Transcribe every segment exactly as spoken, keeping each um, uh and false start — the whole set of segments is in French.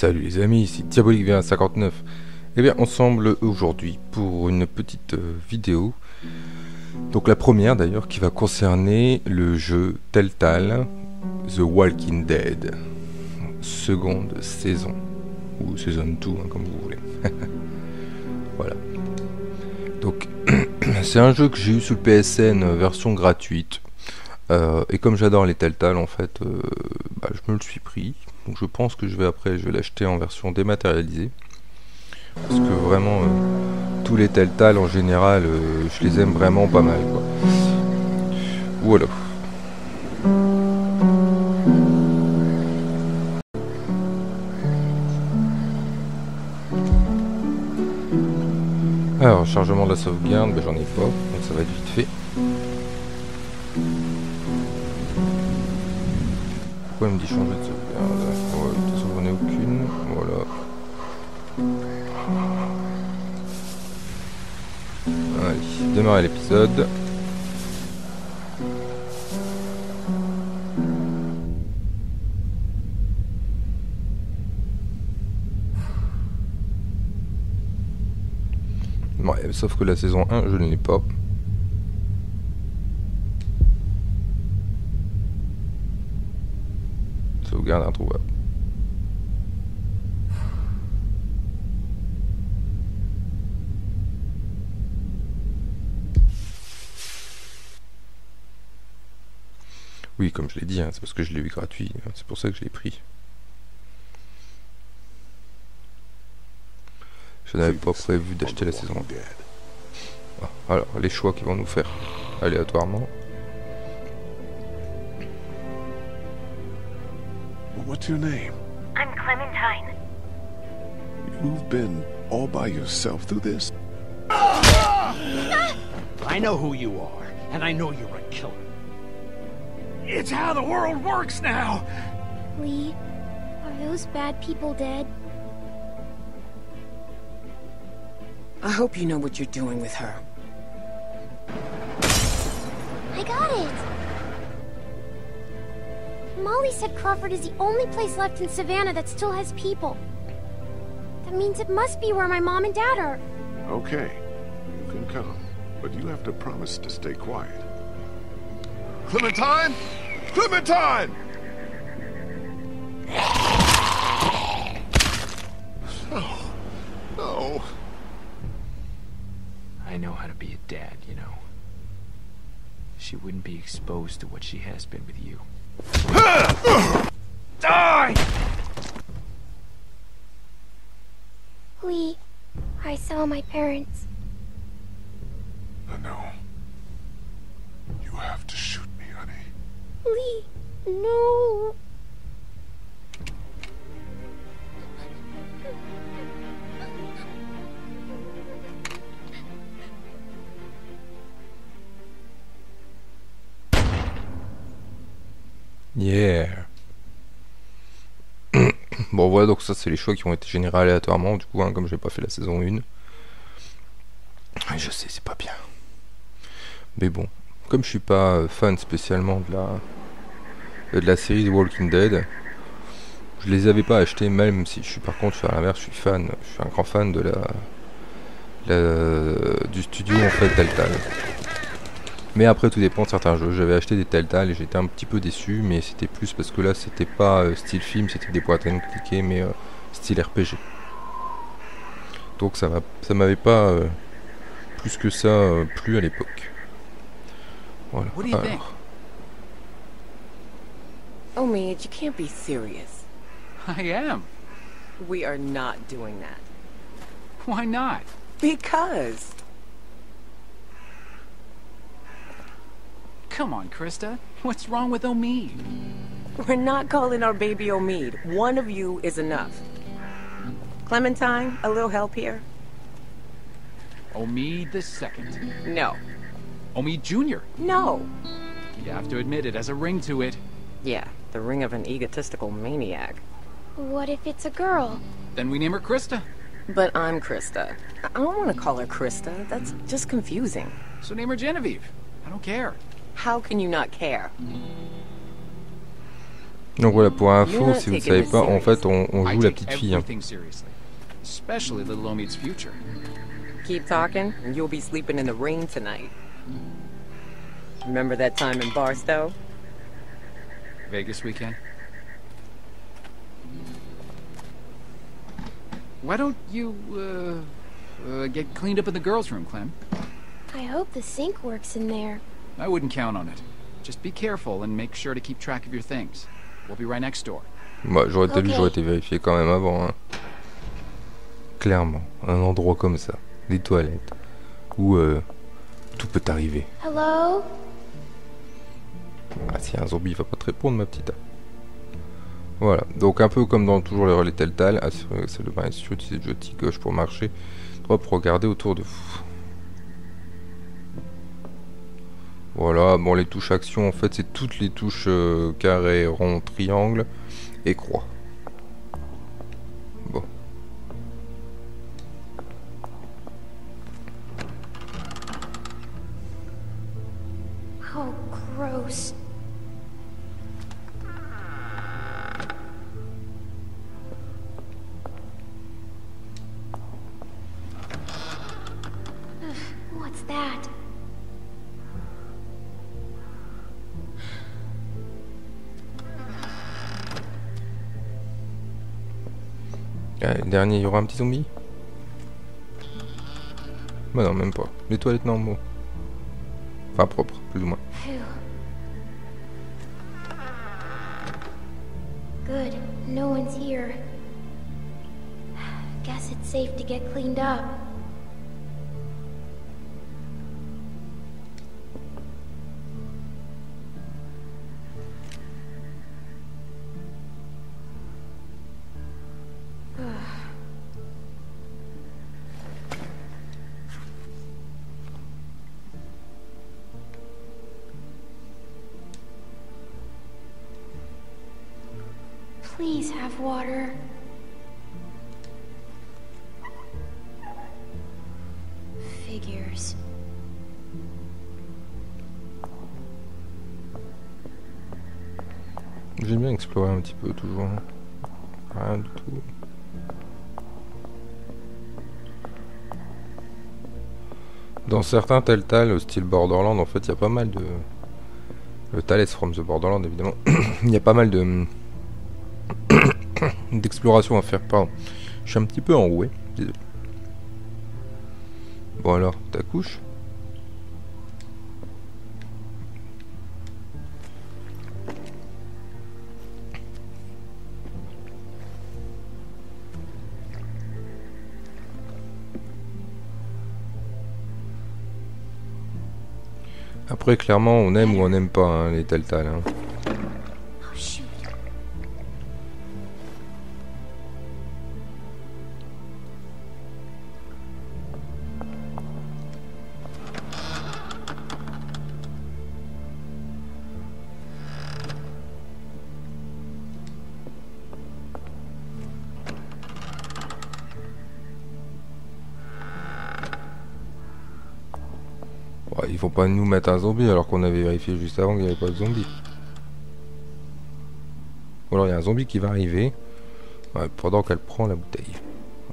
Salut les amis, ici Diabolique V un cinquante-neuf. Et bien ensemble aujourd'hui pour une petite vidéo. Donc la première d'ailleurs qui va concerner le jeu Telltale The Walking Dead. Seconde saison. Ou saison deux, hein, comme vous voulez. Voilà. Donc c'est un jeu que j'ai eu sous le P S N version gratuite. Euh, et comme j'adore les Telltale en fait, euh, bah, je me le suis pris. Donc je pense que je vais après je vais l'acheter en version dématérialisée. Parce que vraiment euh, tous les Telltale en général euh, je les aime vraiment pas mal quoi. Voilà. Alors chargement de la sauvegarde, bah, j'en ai pas, donc ça va être vite fait. Pourquoi il me dit changer de sauvegarde? Ouais, de toute façon j'en ai aucune. Voilà. Allez, démarrer l'épisode. Ouais, sauf que la saison un, je ne l'ai pas. Sauvegarde introuvable. Oui, comme je l'ai dit, hein, c'est parce que je l'ai eu gratuit, hein, c'est pour ça que je l'ai pris. Je n'avais pas prévu d'acheter la saison. Ah, alors, les choix qu'ils vont nous faire aléatoirement. What's your name? I'm Clementine. You've been all by yourself through this? I know who you are, and I know you're a killer. It's how the world works now! Lee, are those bad people dead? I hope you know what you're doing with her. I got it! Molly said Crawford is the only place left in Savannah that still has people. That means it must be where my mom and dad are. Okay, you can come, but you have to promise to stay quiet. Clementine! Clementine! No, no. I know how to be a dad, you know. She wouldn't be exposed to what she has been with you. Die! Lee, I saw my parents. I know. You have to shoot me, honey. Lee, no. Yeah. Bon voilà, donc ça c'est les choix qui ont été générés aléatoirement du coup hein, comme j'ai pas fait la saison un. Je sais, c'est pas bien. Mais bon, comme je suis pas fan spécialement de la de la série The Walking Dead, je les avais pas achetés, même si je suis par contre je suis à l'inverse, je suis fan, je suis un grand fan de la, la du studio en fait Telltale. Mais après tout dépend de certains jeux, j'avais acheté des Telltale et j'étais un petit peu déçu, mais c'était plus parce que là c'était pas euh, style film, c'était des boîtes à cliquer, mais euh, style R P G. Donc ça ça m'avait pas euh, plus que ça euh, plu à l'époque. Voilà. Alors. Omid, you can't be serious. I am. We are not doing that. Why not? Because. Come on, Krista. What's wrong with Omid? We're not calling our baby Omid. One of you is enough. Clementine, a little help here? Omid the second. No. Omid Junior No. You have to admit it has a ring to it. Yeah, the ring of an egotistical maniac. What if it's a girl? Then we name her Krista. But I'm Krista. I don't want to call her Krista. That's just confusing. So name her Genevieve. I don't care. How can you not care? Donc voilà, pour info, si vous ne savez pas, en fait, on, on joue la petite fille. Hein. Keep talking, and you'll be sleeping in the rain tonight. Remember that time in Barstow? Vegas weekend. Why don't you uh, uh, get cleaned up in the girls' room, Clem? I hope the sink works in there. I wouldn't count on it. Just be careful and make sure to keep track of your things. We'll be right next door. Bah, j'aurais été lu, j'aurais été vérifié quand même avant. Hein. Clairement, un endroit comme ça, des toilettes, où euh, tout peut arriver. Hello. Ah, si y a un zombie, il va pas te répondre, ma petite. Voilà, donc un peu comme dans toujours les relais Telltale, assurer que c'est le bain est sûr, utiliser le joystick gauche pour marcher, droit pour regarder autour de vous. Voilà, bon, les touches action, en fait, c'est toutes les touches euh, carré, rond, triangle et croix. Bon. Oh, gross. What's that? Le dernier, il y aura un petit zombie? Bah non, même pas. Les toilettes, non, bon. Enfin, propre, plus ou moins. Good, no one's here. Guess it's safe to get cleaned up. Please have water. Figures. J'aime bien explorer un petit peu toujours. Rien du tout. Dans certains Telltale, style Borderland, en fait, il y a pas mal de... Le Tales from the Borderland, évidemment. Il y a pas mal de... d'exploration à faire, pardon. Je suis un petit peu enroué. Désolé. Bon alors, ta couche. Après, clairement, on aime ou on n'aime pas hein, les Telltale. Hein. Ils vont pas nous mettre un zombie alors qu'on avait vérifié juste avant qu'il n'y avait pas de zombie. Ou alors il y a un zombie qui va arriver ouais, pendant qu'elle prend la bouteille.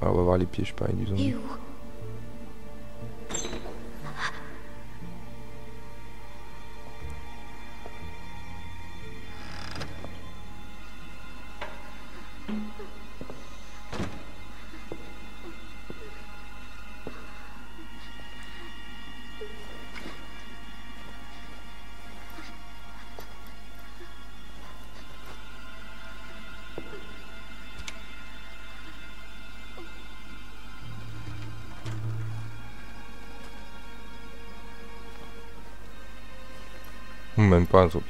Alors on va voir les pièges pareil du zombie. Ew. Même pas un zombie.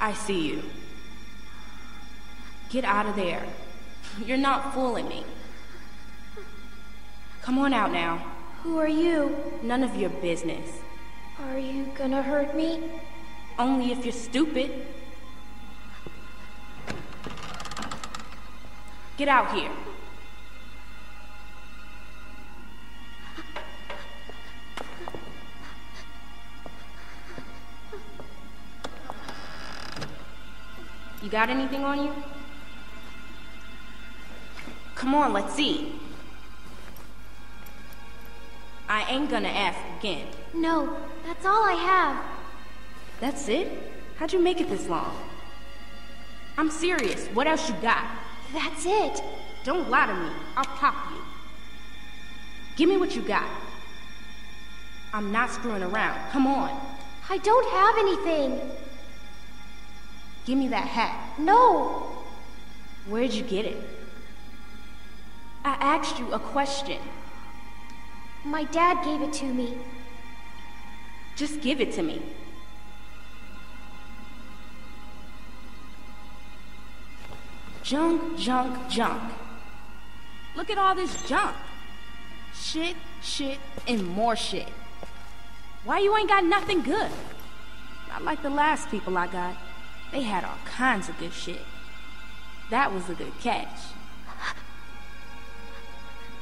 I see you. Get out of there. You're not fooling me. Come on out now. Who are you? None of your business. Are you gonna hurt me? Only if you're stupid. Get out here. You got anything on you? Come on, let's see. I ain't gonna ask again. No, that's all I have. That's it? How'd you make it this long? I'm serious. What else you got? That's it. Don't lie to me. I'll pop you. Give me what you got. I'm not screwing around. Come on. I don't have anything. Give me that hat. No. Where'd you get it? I asked you a question. My dad gave it to me. Just give it to me. Junk, junk, junk. Look at all this junk. Shit, shit, and more shit. Why you ain't got nothing good? Not like the last people I got. They had all kinds of good shit. That was a good catch.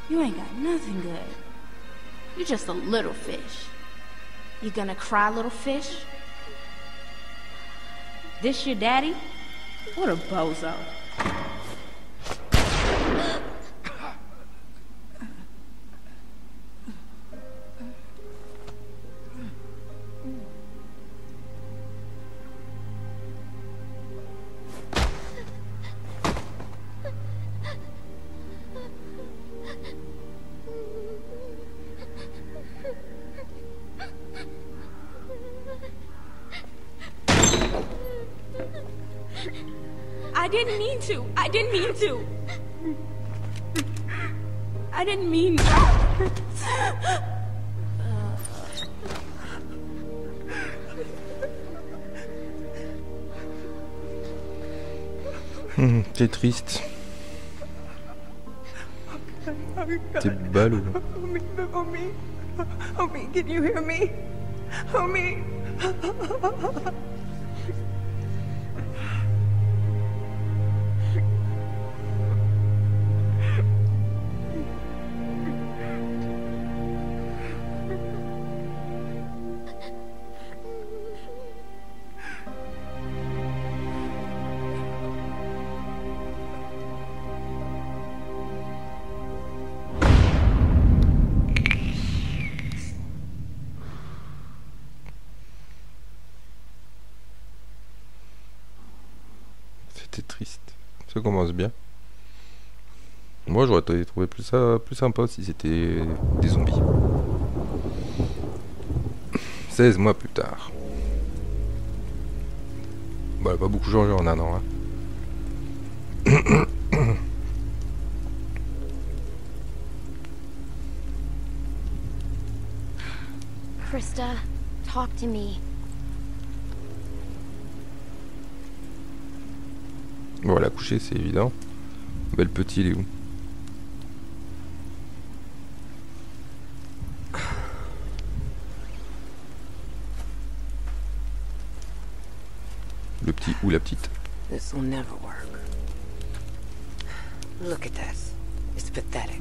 You ain't got nothing good. You're just a little fish. You gonna cry, little fish? This your daddy? What a bozo. I didn't mean that. Mmh, t'es triste. T'es ballot. Omid, Omid, Omid, can you hear me? Omid. Commence bien. Moi j'aurais trouvé plus ça plus sympa si c'était des zombies. seize mois plus tard. Bah pas beaucoup changé en un an. Hein. Krista, talk to me. Bon, elle a couché, c'est évident. Ben, le petit, il est où? Le petit ou la petite? This will never work. Look at this. It's pathetic.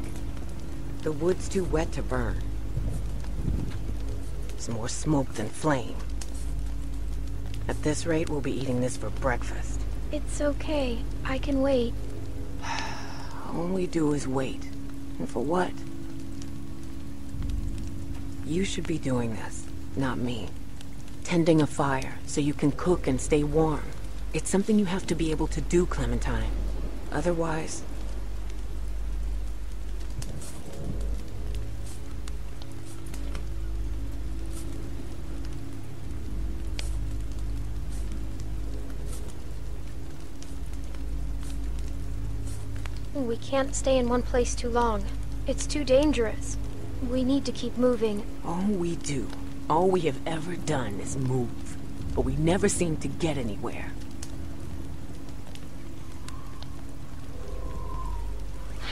The wood's too wet to burn. It's more smoke than flame. At this rate, we'll be eating this for breakfast. It's okay. I can wait. All we do is wait. And for what? You should be doing this, not me. Tending a fire so you can cook and stay warm. It's something you have to be able to do, Clementine. Otherwise... We can't stay in one place too long. It's too dangerous. We need to keep moving. All we do, all we have ever done is move. But we never seem to get anywhere.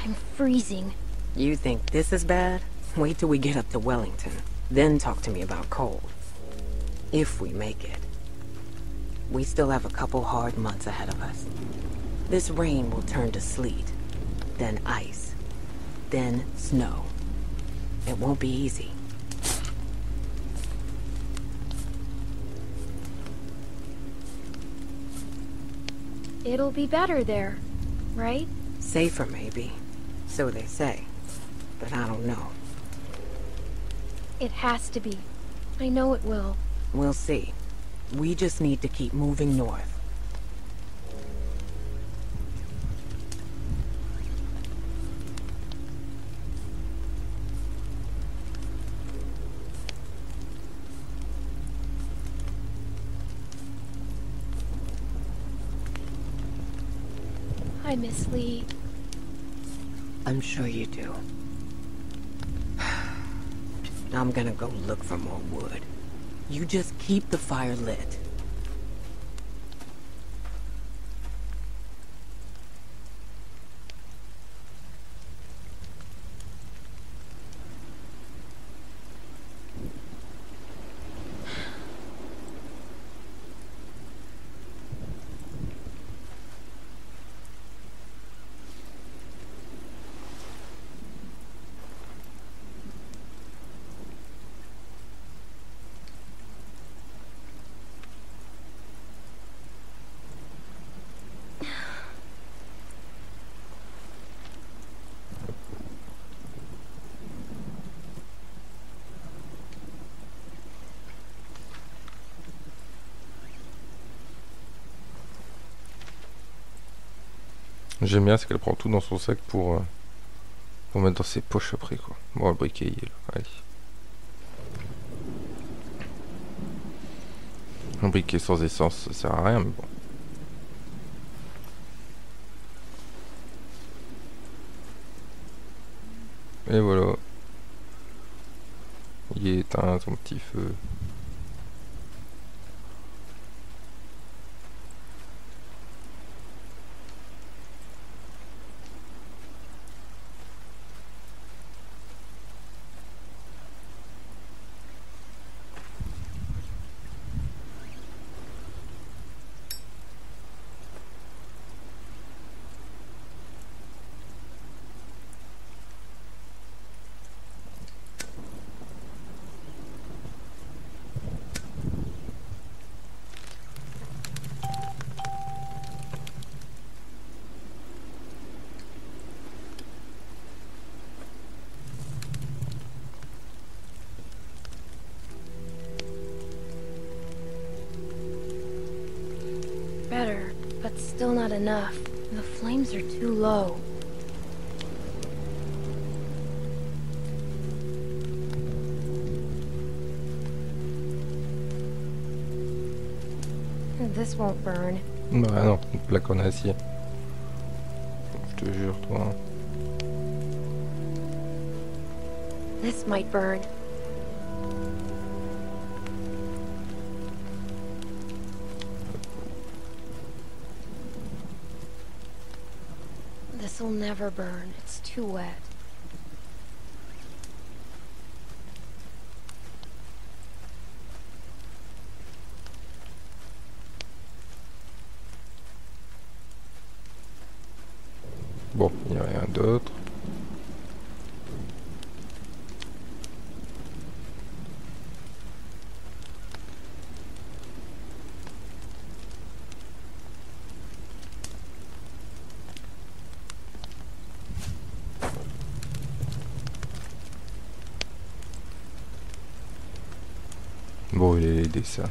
I'm freezing. You think this is bad? Wait till we get up to Wellington. Then talk to me about cold. If we make it. We still have a couple hard months ahead of us. This rain will turn to sleet. then ice, then snow. It won't be easy. It'll be better there, right? Safer, maybe. So they say. But I don't know. It has to be. I know it will. We'll see. We just need to keep moving north. I miss Lee. I'm sure you do. I'm gonna go look for more wood. You just keep the fire lit. J'aime bien, c'est qu'elle prend tout dans son sac pour, euh, pour mettre dans ses poches après, quoi. Bon, le briquet, il est là. Allez. Un briquet sans essence, ça sert à rien, mais bon. Et voilà. Il est éteint, son petit feu. Still not enough. The flames are too low. This won't burn. Bah non, une plaque en acier. Je te jure, toi. This might burn. It'll never burn. It's too wet. Bon, il n'y a rien d'autre. Bon, il est aidé ça.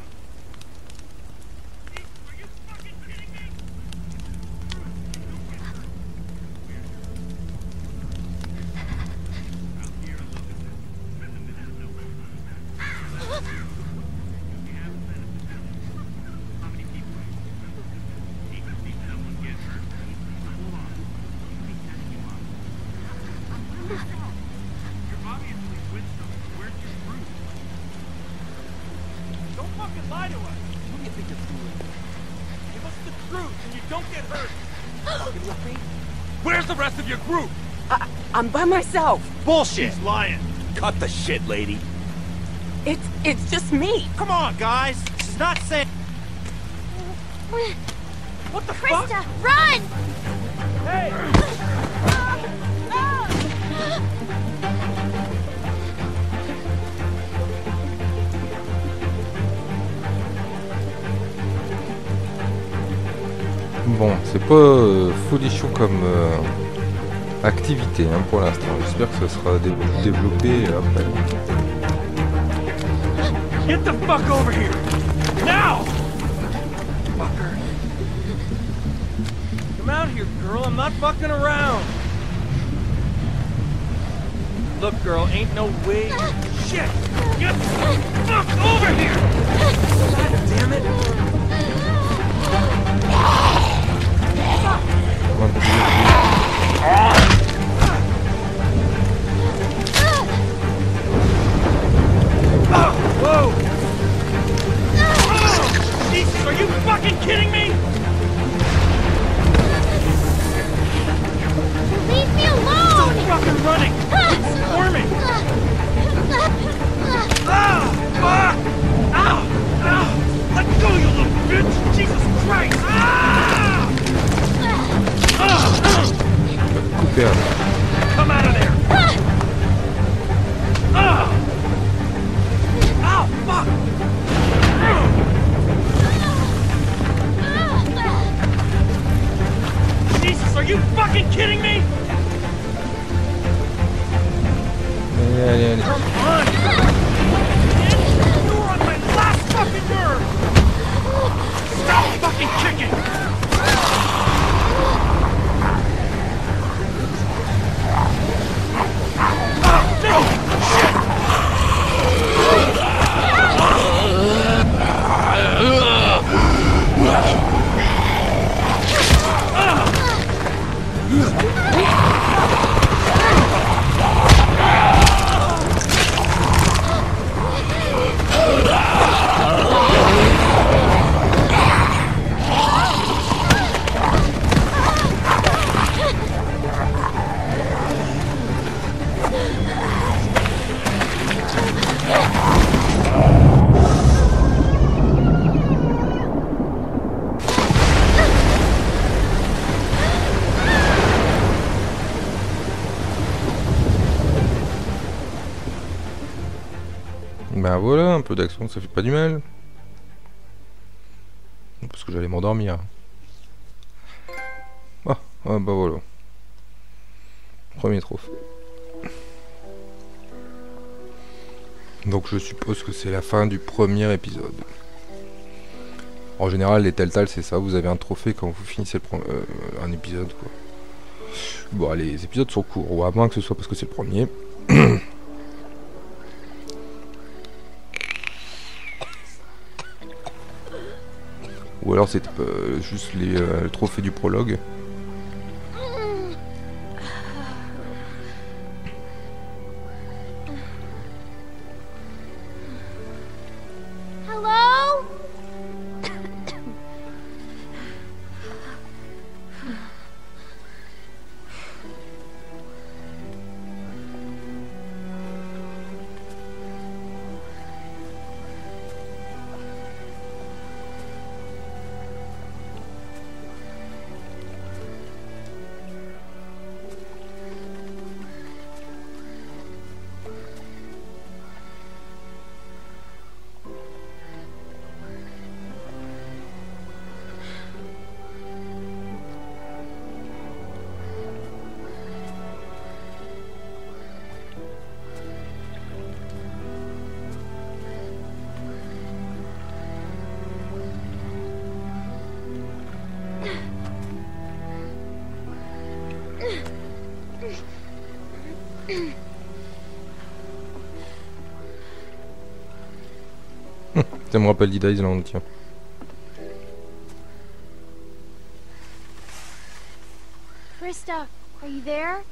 I'm by myself. Bullshit. She's lying. Cut the shit, lady. It's it's just me. Come on, guys. She's not saying. What the Krista, fuck? Run! Hey! Bon, c'est pas euh, folichon comme euh, activité hein, pour l'instant. J'espère que ça sera dé développé après. Get the fuck over here. Now. Fucker. Come out here, girl. I'm not fucking around. Look, girl, ain't no way. Shit. Get the fuck over here. God damn it. Ah! Whoa! Oh, Jesus, are you fucking kidding me? Leave me alone! Stop fucking running! It's warming! Ah! Fuck! Ow! Ow! Let go, you little bitch! Jesus Christ! Ah! Ah! Come out of there! Ah! Fuck! Jesus, are you fucking kidding me? Yeah, yeah, yeah. Come on! You're on my last fucking nerve! Stop fucking kicking! Oh, no! Shit! Ben voilà, un peu d'action, ça fait pas du mal. Parce que j'allais m'endormir. Ah, ah, bah voilà. Premier trophée. Donc je suppose que c'est la fin du premier épisode. En général, les Telltale, c'est ça. Vous avez un trophée quand vous finissez le pro euh, un épisode, quoi. Bon, les épisodes sont courts, ou à moins que ce soit parce que c'est le premier. Ou alors c'est euh, juste les euh, le trophée du prologue. Hello. Ça me rappelle Dead Island, tiens. Krista, are you there?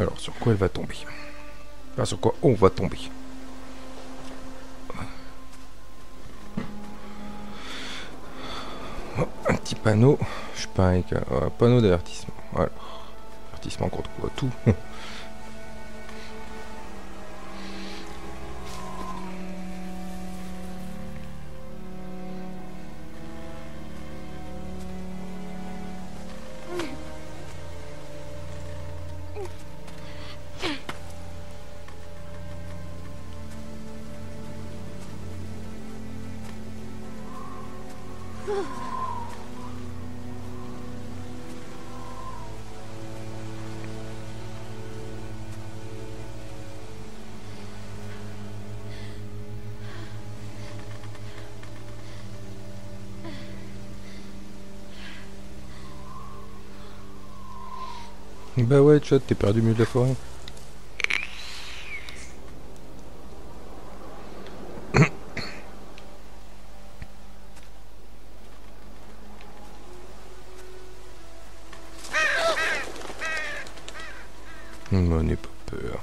Alors, sur quoi elle va tomber? Enfin, sur quoi on va tomber? Oh, un petit panneau. Je suis pas un euh, panneau d'avertissement. Voilà. Avertissement contre quoi? Tout. Bah ouais, tu vois, t'es perdu au milieu de la forêt. On n'est pas peur.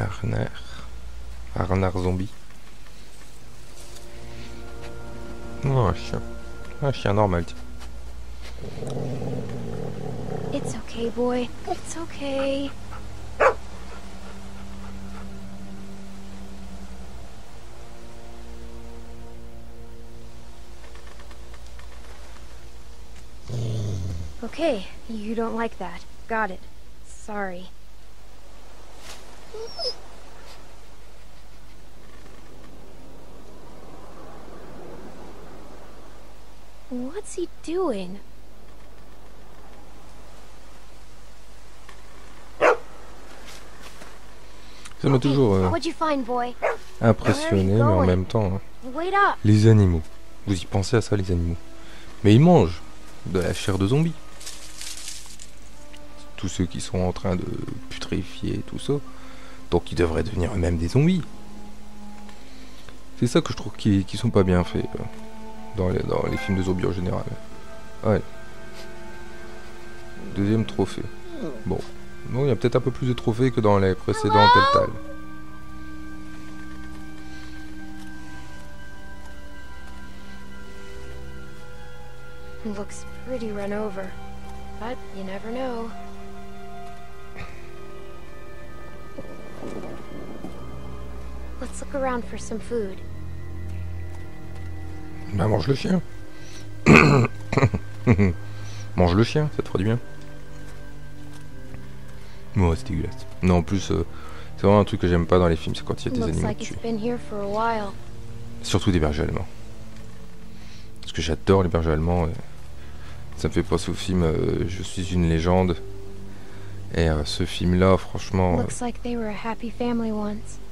Arnard. Arnard zombie. Oh, un chien. Un chien normal. It's okay, boy. It's okay. Okay, you don't like that. Got it. Sorry. What's he doing? Ça m'a toujours euh, impressionné, mais en même temps, hein. Les animaux. Vous y pensez à ça, les animaux? Mais ils mangent de la chair de zombies. Tous ceux qui sont en train de putréfier tout ça. Donc ils devraient devenir eux-mêmes des zombies. C'est ça que je trouve qu'ils qu'ils sont pas bien faits. Euh. Dans les, dans les films de zombies en général. Ouais. Deuxième trophée. Bon. Bon, il y a peut-être un peu plus de trophées que dans les précédents Telltale. Looks pretty run over, but you never know. Let's look around for some food. Bah mange le chien. Mange le chien, ça te fera du bien. Moi oh, c'est dégueulasse. Non, en plus, euh, c'est vraiment un truc que j'aime pas dans les films, c'est quand il y a des animaux qui tuent. Surtout des bergers allemands. Parce que j'adore les bergers allemands. Ça me fait penser au film euh, Je suis une légende. Et euh, ce film-là, franchement, euh,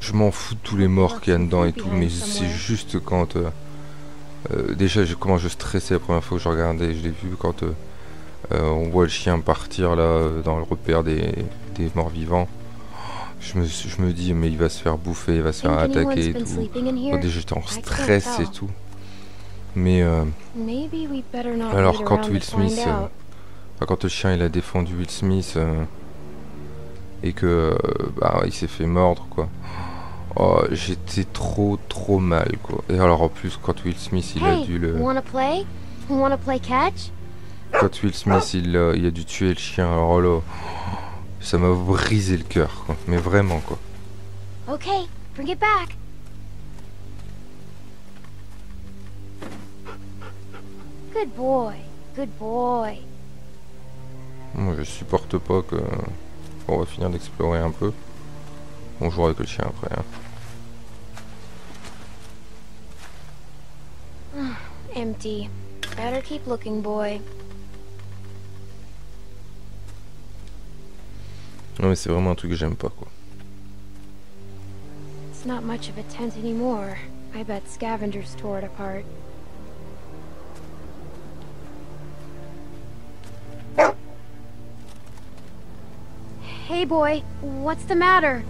je m'en fous de tous les morts qu'il y a dedans et tout, mais c'est juste quand... Euh, Euh, déjà, je, comment je stressais la première fois que je regardais, je l'ai vu quand euh, euh, on voit le chien partir là dans le repère des, des morts vivants. Je me, je me dis mais il va se faire bouffer, il va se faire attaquer et tout. Oh, déjà j'étais en stress et tout. Mais euh, alors quand Will Smith, euh, enfin, quand le chien il a défendu Will Smith euh, et que euh, bah, il s'est fait mordre quoi. Oh, j'étais trop trop mal quoi. Et alors en plus quand Will Smith il hey, a dû le... Play? Play catch? Quand Will Smith il, euh, il a dû tuer le chien, alors là, ça m'a brisé le cœur quoi. Mais vraiment quoi. Ok, bring it back. Good boy, good boy. Moi je supporte pas que... Bon, on va finir d'explorer un peu. On jouera avec le chien après. Hein. Empty. Better keep looking, boy. Non mais c'est vraiment un truc que j'aime pas quoi. It's not much of a tent anymore. I bet scavengers tore it apart. Hey boy, what's the matter?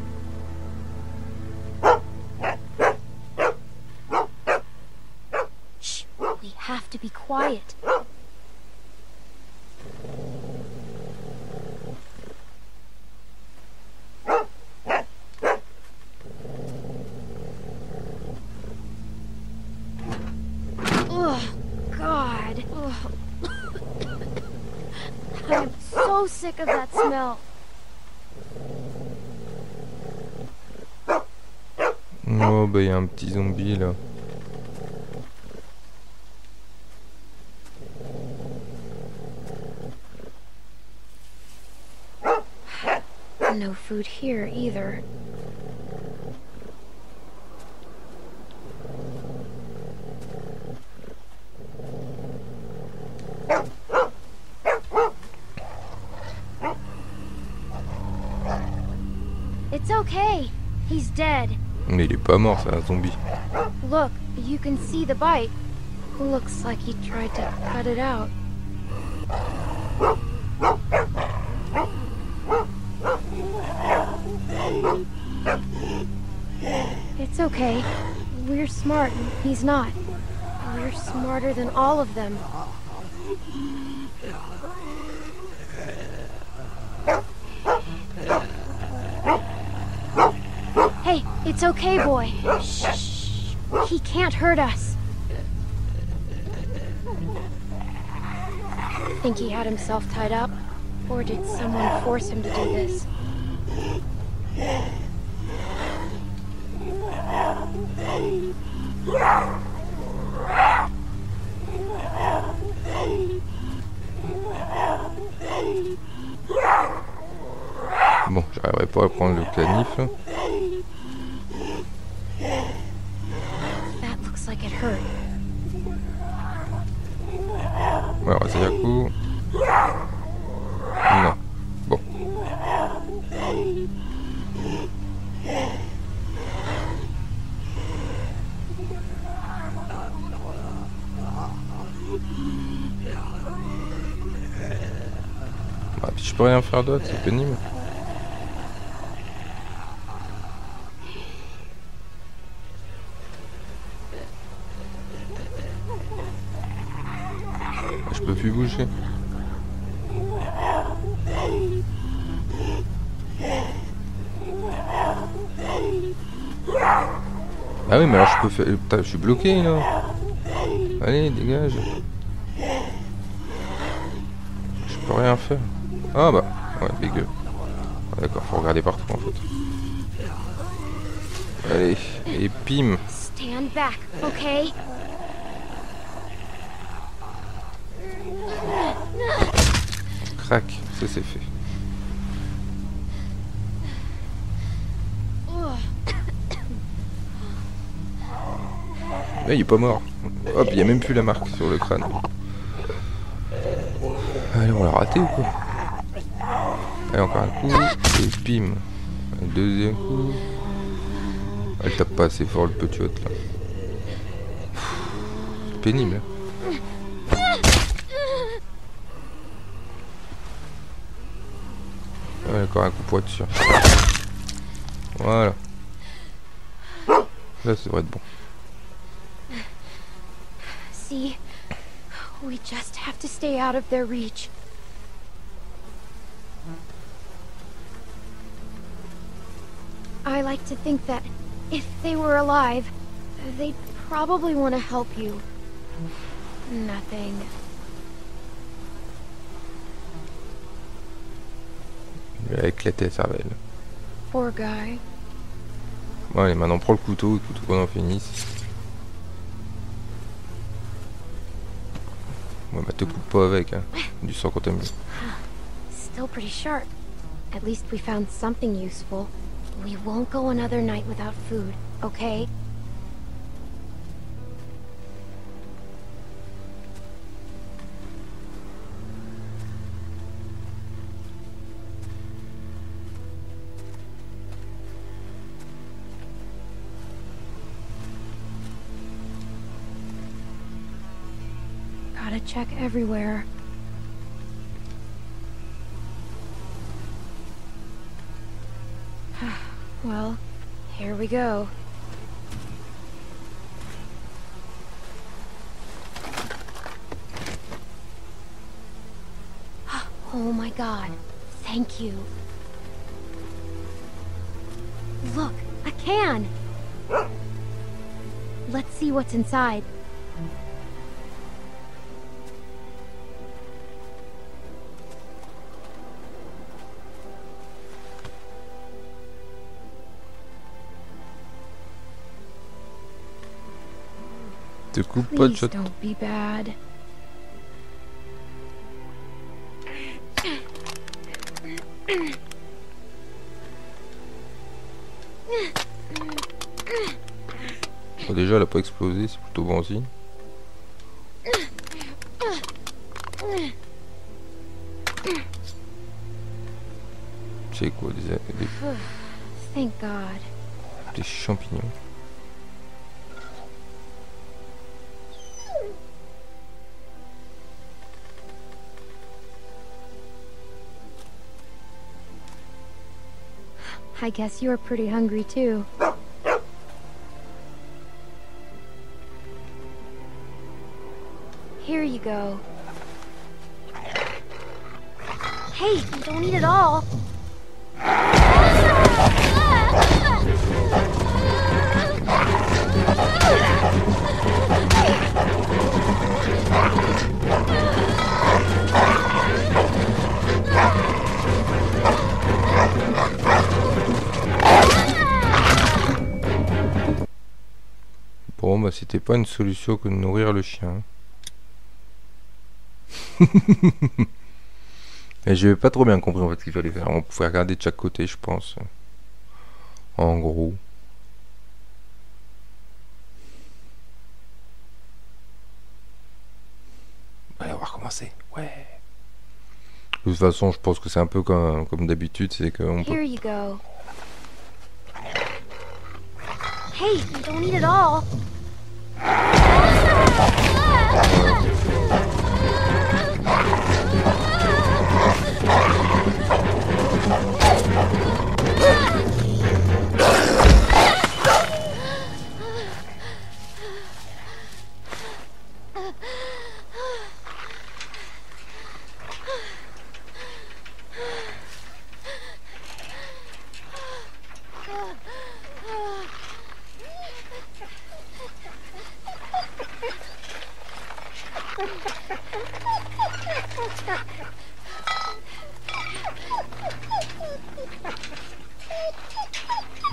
have to be quiet. Oh, God. Oh. I'm so sick of that smell. Oh, bah, il y a un petit zombie là. No food here either. It's okay. He's dead. Mais il est pas mort, c'est un zombie. Look, you can see the bite. Looks like he tried to cut it out. It's okay. We're smart and he's not. We're smarter than all of them. Hey, it's okay, boy. Shh. He can't hurt us. Think he had himself tied up? Or did someone force him to do this? Bon, j'arriverai pas à prendre le canif là. That looks like it hurt. Ouais, on va essayer un coup. Non. Bon. Ah, je peux rien faire d'autre, c'est pénible. Je peux plus bouger. Ah oui, mais alors je peux faire... Putain, je suis bloqué là. Allez, dégage. Je peux rien faire. Ah bah, ouais, dégueu. Ah, d'accord, faut regarder partout en fait. Allez, et pim. Stand back, ok? Crac, ça c'est fait. Là, il est pas mort. Hop, il n'y a même plus la marque sur le crâne. Allez, on l'a raté ou quoi? Allez, encore un coup. Et pim. Un deuxième coup. Elle tape pas assez fort le petit hôte là. C'est pénible. Hein. Allez, encore un coup pour être sûr. Voilà. Là, ça devrait être bon. See, we just have to stay out of their reach. I like to think that if they were alive, they'd probably want to help you. Nothing. Il a éclaté la cervelle. Poor guy. Bon allez, maintenant prends le couteau, il faut qu'on en finisse. Ouais, bah te coupe pas avec, hein. Du sang quand t'aimes bien. Still pretty sharp. At least we found something useful. We won't go another night without food, okay? Gotta check everywhere. Well, here we go. Oh my God, thank you. Look, a can! Let's see what's inside. Te coupe pas de shot. Oh, déjà elle a pas explosé, c'est plutôt bon aussi. C'est quoi des, des, des champignons. I guess you're pretty hungry too. Here you go. Hey, don't eat it all. Bon bah c'était pas une solution que de nourrir le chien. Et j'ai pas trop bien compris en fait ce qu'il fallait faire. On pouvait regarder de chaque côté je pense. En gros. Allez, on va recommencer. Ouais. De toute façon je pense que c'est un peu comme, comme d'habitude, c'est qu'on peut... Hey, you don't need it all.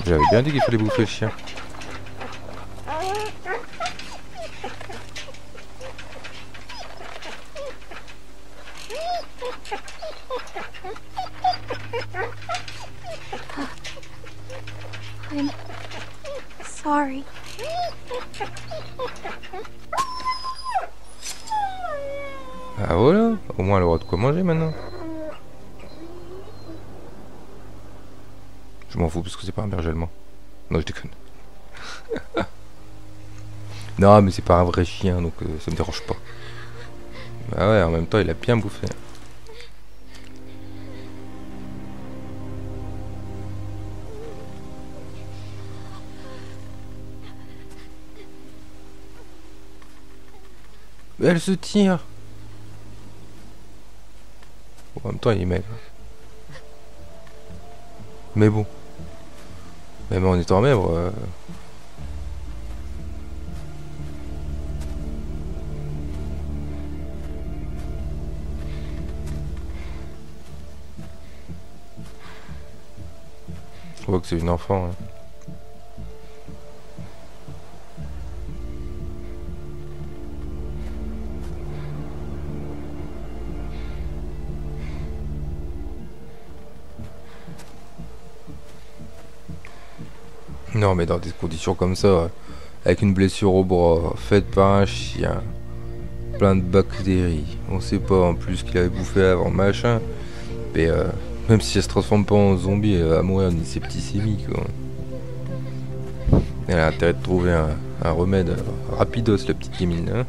J'avais bien dit qu'il fallait bouffer le chien. I'm sorry. Ah voilà, au moins elle aura de quoi manger maintenant. Je m'en fous parce que c'est pas un berger allemand. Non, je déconne. Non, mais c'est pas un vrai chien donc euh, ça me dérange pas. Bah ouais, en même temps, il a bien bouffé. Mais elle se tire. Bon, en même temps, il est maigre. Mais bon. Même en étant maigre... Euh... Je vois que c'est une enfant. Hein. Non mais dans des conditions comme ça, avec une blessure au bras, faite par un chien, plein de bactéries, on sait pas en plus qu'il avait bouffé avant, machin, mais euh, même si elle se transforme pas en zombie, elle va mourir d'une septicémie quoi. Elle a intérêt de trouver un, un remède rapidos la petite gamine. Hein.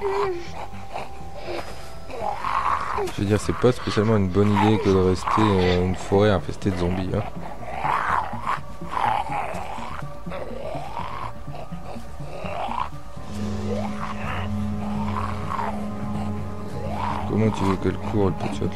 Je veux dire, c'est pas spécialement une bonne idée que de rester euh, une forêt infestée de zombies. Hein. Comment tu veux qu'elle court, le petit shot?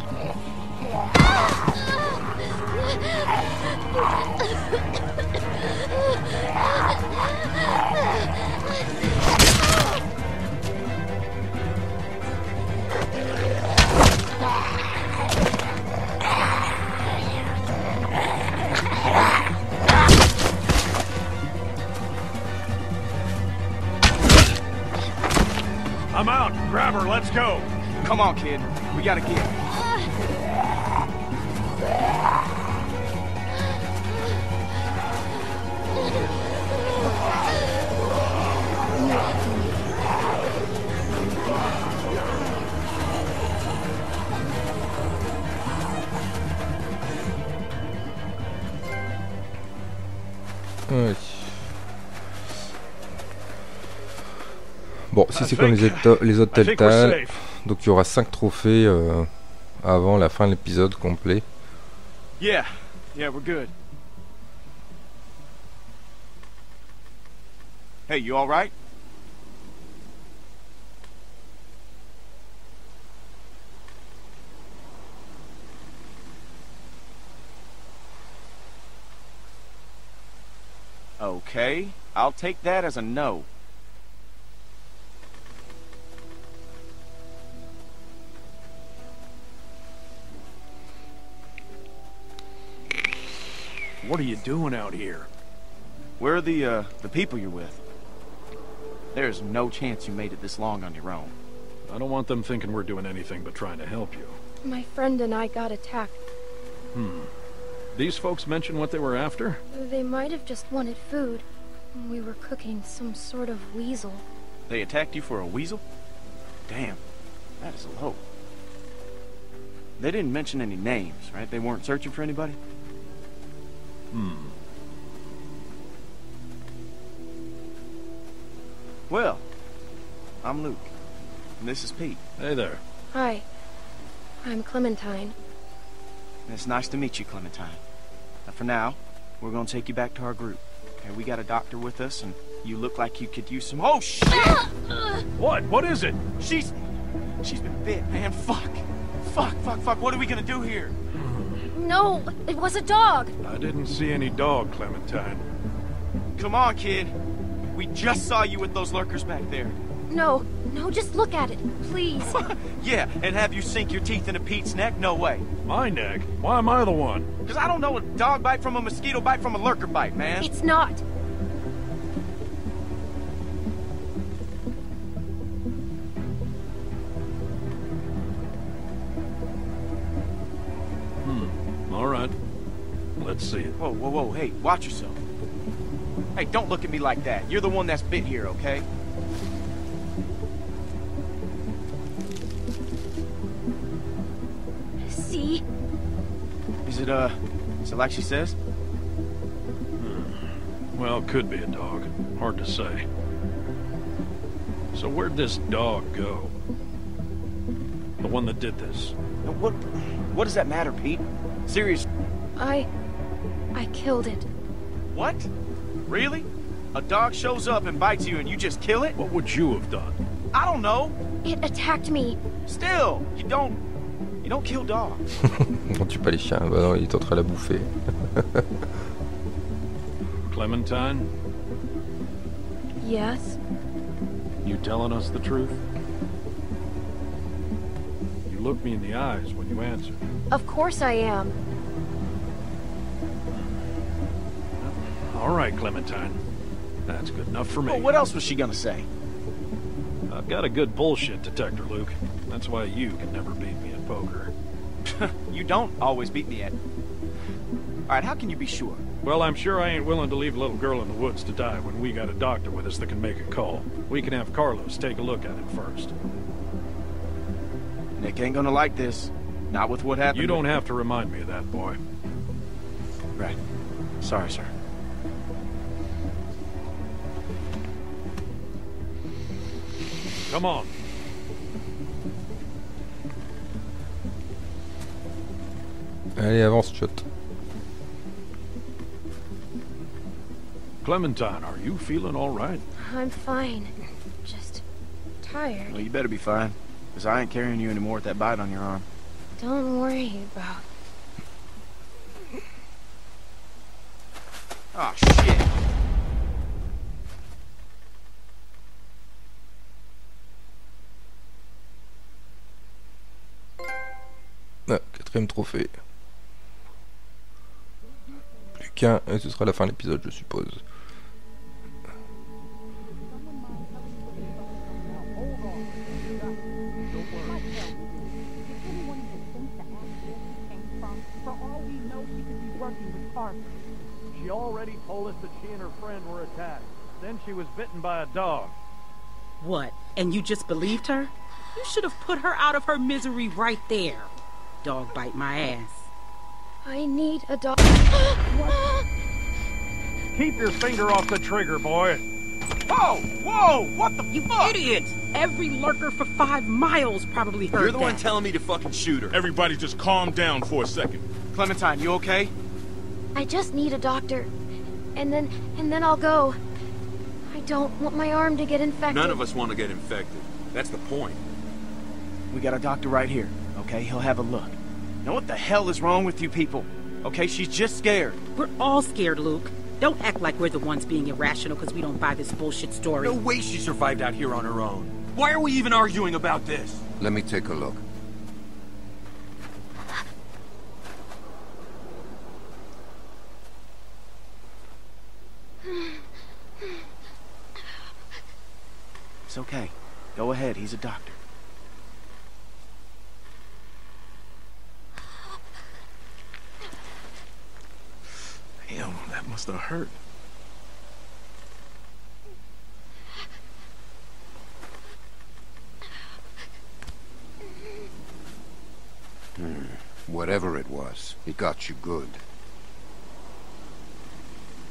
I'm out. Grab her. Let's go. Come on, kid. We gotta get her. Ouais. Bon, si c'est comme les, les autres Telltale, donc il y aura cinq trophées euh, avant la fin de l'épisode complet. Yeah, yeah, we're good. Hey, you all right? Okay, I'll take that as a no. What are you doing out here? Where are the, uh, the people you're with? There's no chance you made it this long on your own. I don't want them thinking we're doing anything but trying to help you. My friend and I got attacked. Hmm. These folks mentioned what they were after? They might have just wanted food. We were cooking some sort of weasel. They attacked you for a weasel? Damn, that is low. They didn't mention any names, right? They weren't searching for anybody? Hmm. Well, I'm Luke, and this is Pete. Hey there. Hi. I'm Clementine. It's nice to meet you, Clementine. Now for now, we're gonna take you back to our group. Okay, we got a doctor with us, and you look like you could use some. Oh shit! What? What is it? She's, she's been bit, man. Fuck, fuck, fuck, fuck. What are we gonna do here? No, it was a dog. I didn't see any dog, Clementine. Come on, kid. We just saw you with those lurkers back there. No, no, just look at it, please. Yeah, and have you sink your teeth into Pete's neck? No way. My neck? Why am I the one? Because I don't know a dog bite from a mosquito bite from a lurker bite, man. It's not. Let's see it. Whoa, whoa, whoa, hey, watch yourself. Hey, don't look at me like that. You're the one that's bit here, okay? See? Is it, uh, is it like she says? Hmm. Well, could be a dog. Hard to say. So where'd this dog go? The one that did this. What, what does that matter, Pete? Seriously? I... I killed it. What? Really? A dog shows up and bites you and you just kill it? What would you have done? I don't know. It attacked me. Still, you don't... you don't kill dogs. On tue pas les chiens. Bah non, il est en train de la bouffer. Clementine? Yes? You telling us the truth? You looked me in the eyes when you answered. Of course I am. All right, Clementine. That's good enough for me. Well, what else was she gonna say? I've got a good bullshit detector, Luke. That's why you can never beat me at poker. You don't always beat me at... All right, how can you be sure? Well, I'm sure I ain't willing to leave a little girl in the woods to die when we got a doctor with us that can make a call. We can have Carlos take a look at it first. Nick ain't gonna like this. Not with what happened. You don't have to remind me of that, boy. Right. Sorry, sir. Come on, Allez, avance, shot. Clementine, are you feeling all right? I'm fine. Just tired. Well, you better be fine, because I ain't carrying you anymore with that bite on your arm. Don't worry about... Oh, shit! Ah, quatrième trophée. Plus qu'un, et ce sera la fin de l'épisode, je suppose. She already told us that she and her friend were attacked. Then she was bitten by a dog. What? And you just believed her? You should have put her out of her misery right there. Dog bite my ass. I need a dog. Keep your finger off the trigger, boy. Whoa! Whoa! What the you fuck? You idiot! Every lurker for five miles probably heard that. You're the that. one telling me to fucking shoot her. Everybody just calm down for a second. Clementine, you okay? I just need a doctor, and then, and then I'll go. I don't want my arm to get infected. None of us want to get infected. That's the point. We got a doctor right here, okay? He'll have a look. Now what the hell is wrong with you people? Okay, she's just scared. We're all scared, Luke. Don't act like we're the ones being irrational because we don't buy this bullshit story. No way she survived out here on her own. Why are we even arguing about this? Let me take a look. It's okay. Go ahead, he's a doctor. Damn, that must have hurt. Hmm. Whatever it was, it got you good.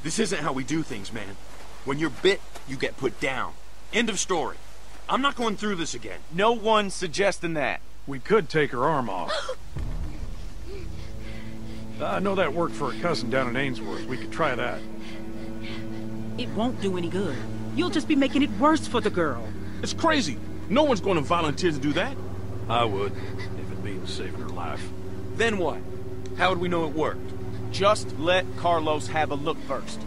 This isn't how we do things, man. When you're bit, you get put down. End of story. I'm not going through this again. No one's suggesting that. We could take her arm off. I know that worked for a cousin down in Ainsworth. We could try that. It won't do any good. You'll just be making it worse for the girl. It's crazy. No one's going to volunteer to do that. I would, if it means saving her life. Then what? How would we know it worked? Just let Carlos have a look first.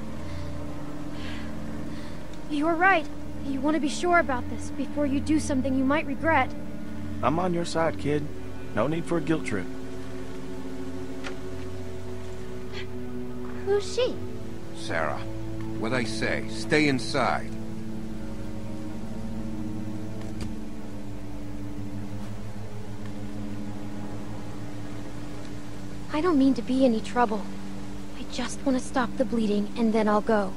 You were right. You want to be sure about this before you do something you might regret. I'm on your side, kid. No need for a guilt trip. Who's she? Sarah. What I say, stay inside. I don't mean to be any trouble. I just want to stop the bleeding, and then I'll go.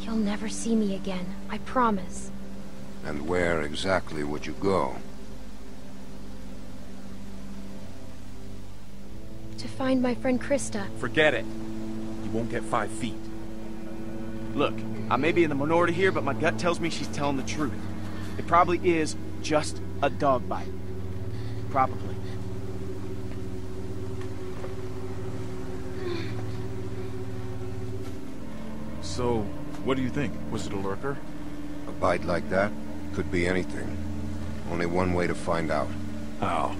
You'll never see me again, I promise. And where exactly would you go? To find my friend Krista. Forget it. You won't get five feet. Look, I may be in the minority here, but my gut tells me she's telling the truth. It probably is just a dog bite. Probably. So, what do you think? Was it a lurker? A bite like that? Could be anything. Only one way to find out. How?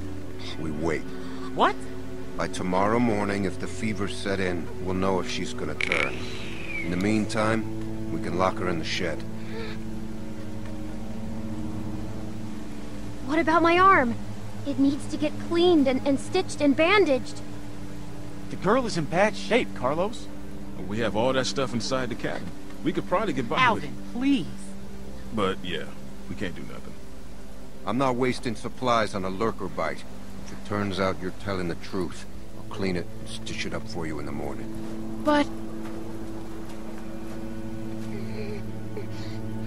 We wait. What? By tomorrow morning, if the fever set in, we'll know if she's gonna turn. In the meantime, we can lock her in the shed. What about my arm? It needs to get cleaned and, and stitched and bandaged. The girl is in bad shape, Carlos. We have all that stuff inside the cabin. We could probably get by Alvin, with it. Please. But, yeah, we can't do nothing. I'm not wasting supplies on a lurker bite. If it turns out you're telling the truth, I'll clean it and stitch it up for you in the morning. But...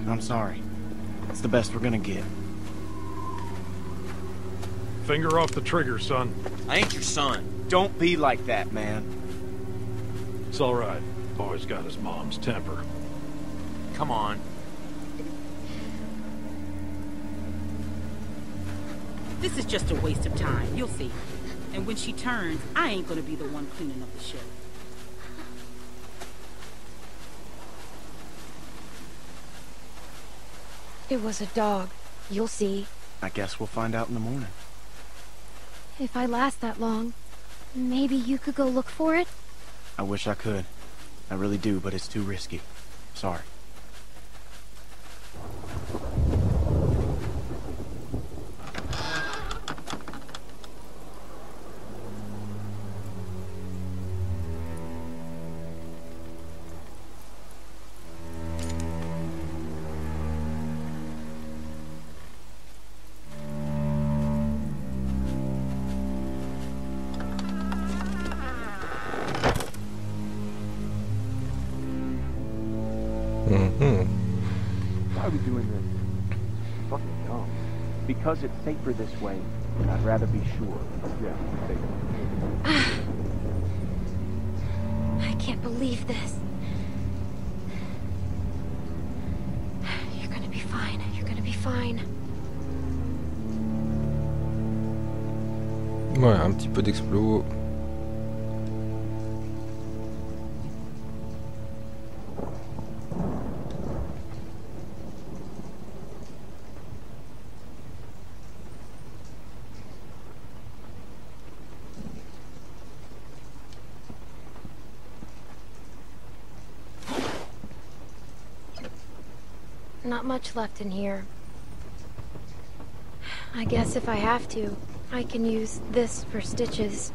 I'm sorry. It's the best we're gonna get. Finger off the trigger, son. I ain't your son. Don't be like that, man. It's all right. Boy's got his mom's temper. Come on. This is just a waste of time. You'll see. And when she turns, I ain't gonna be the one cleaning up the shit. It was a dog. You'll see. I guess we'll find out in the morning. If I last that long, maybe you could go look for it? I wish I could. I really do, but it's too risky. Sorry. Because it's safer this way, and I'd rather be sure. Yeah, safer. I can't believe this. You're gonna be fine. You're gonna be fine. Ouais, un petit peu d'explo. Much left in here. I guess if I have to, I can use this for stitches.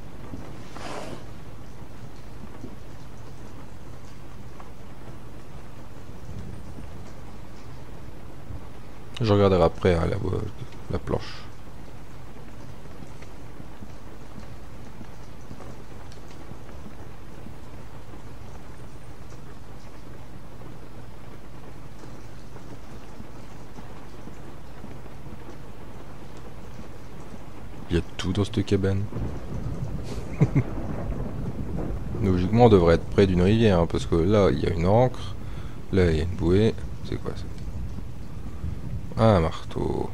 Je regarderai après hein, la, la planche. Il y a tout dans cette cabane. Logiquement, on devrait être près d'une rivière, hein, parce que là, il y a une ancre, là, il y a une bouée. C'est quoi ça? Ah, un marteau.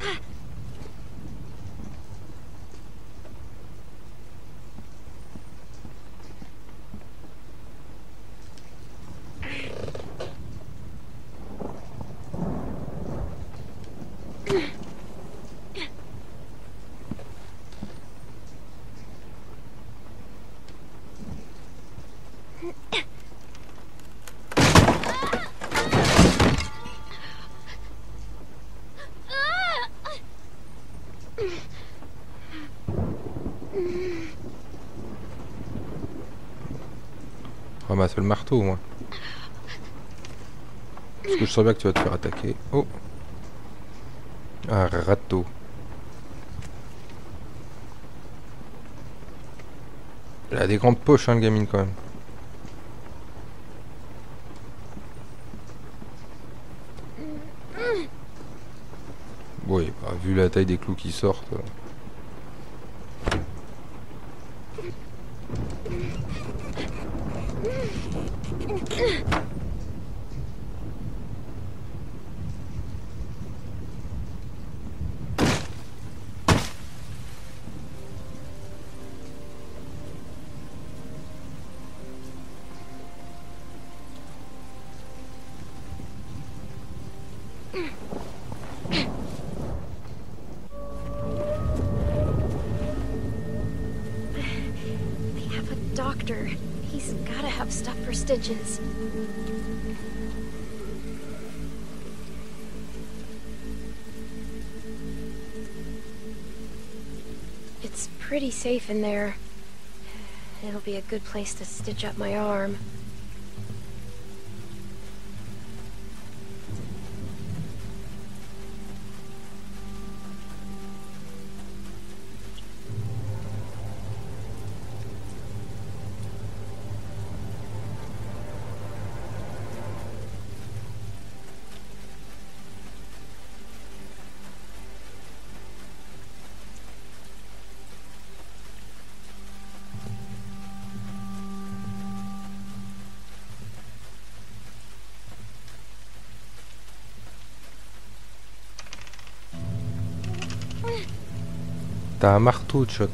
Le marteau, moi. Parce que je sens bien que tu vas te faire attaquer. Oh, un râteau. Il a des grandes poches, hein, le gamine, quand même. Oui, bah, vu la taille des clous qui sortent. It's pretty safe in there. It'll be a good place to stitch up my arm. T'as un marteau de shot.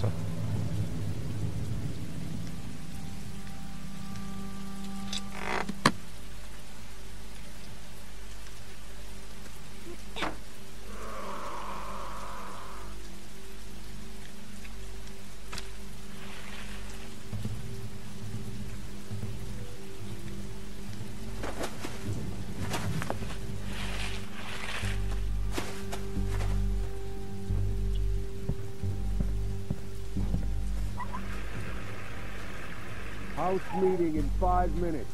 House meeting in five minutes.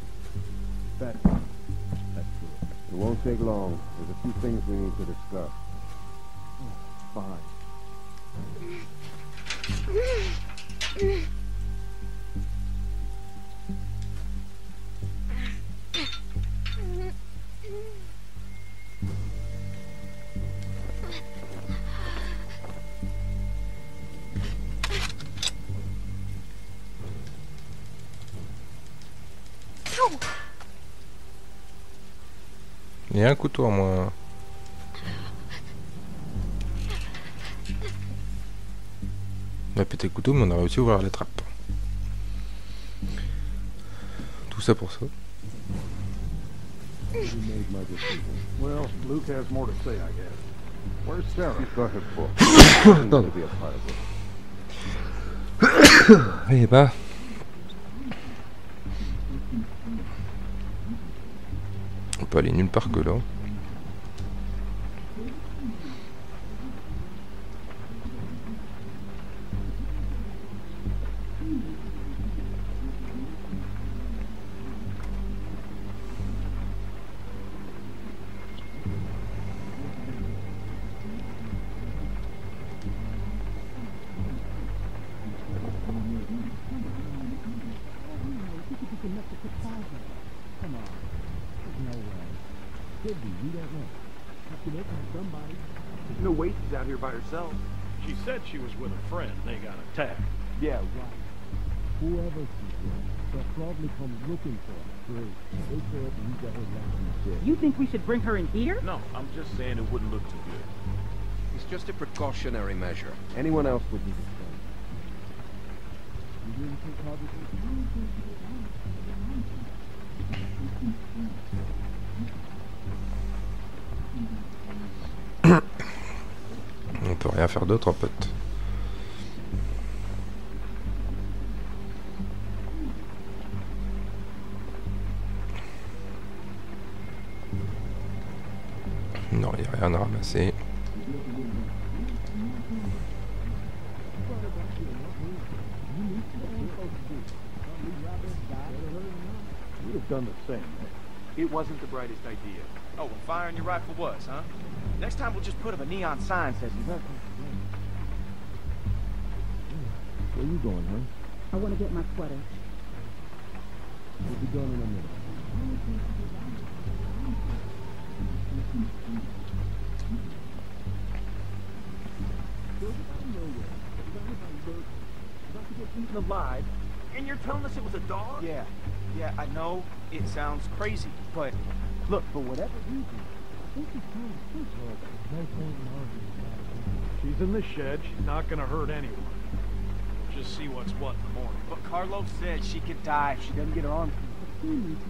That's it. That's good. It won't take long. There's a few things we need to discuss. Fine. Il y a un couteau à moi. On a pété le couteau mais on a réussi à ouvrir les trappes. Tout ça pour ça. Well, Luke has more to say, I guess. Where's Sarah? Non, non. Et bah. On peut aller nulle part que là. She said she was with a friend. They got attacked. Yeah, right. Whoever she's with, they'll probably come looking for her. They said you got her last year. You think we should bring her in here? No, I'm just saying it wouldn't look too good. It's just a precautionary measure. Anyone else would be the same. On peut rien faire d'autre en fait. Non, il n'y a rien à ramasser. It wasn't the brightest idea. Oh, and firing your rifle was, huh? Next time we'll just put up a neon sign says you. Where are you going, huh? I want to get my sweater. We'll be going in a minute. Alive, and you're telling us it was a dog? Yeah, yeah, I know it sounds crazy, but look, for whatever reason. She's in the shed. She's not gonna hurt anyone. We'll just see what's what in the morning. But Carlos said she could die if she doesn't get her arm. Anything's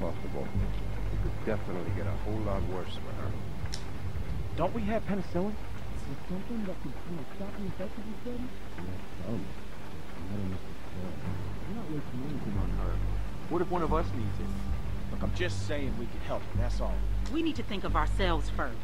possible. It could definitely get a whole lot worse for her. Don't we have penicillin? Is something that could stop the infection? No, no. We're not wasting anything on her. What if one of us needs it? Look, I'm just saying we can help, that's all. We need to think of ourselves first.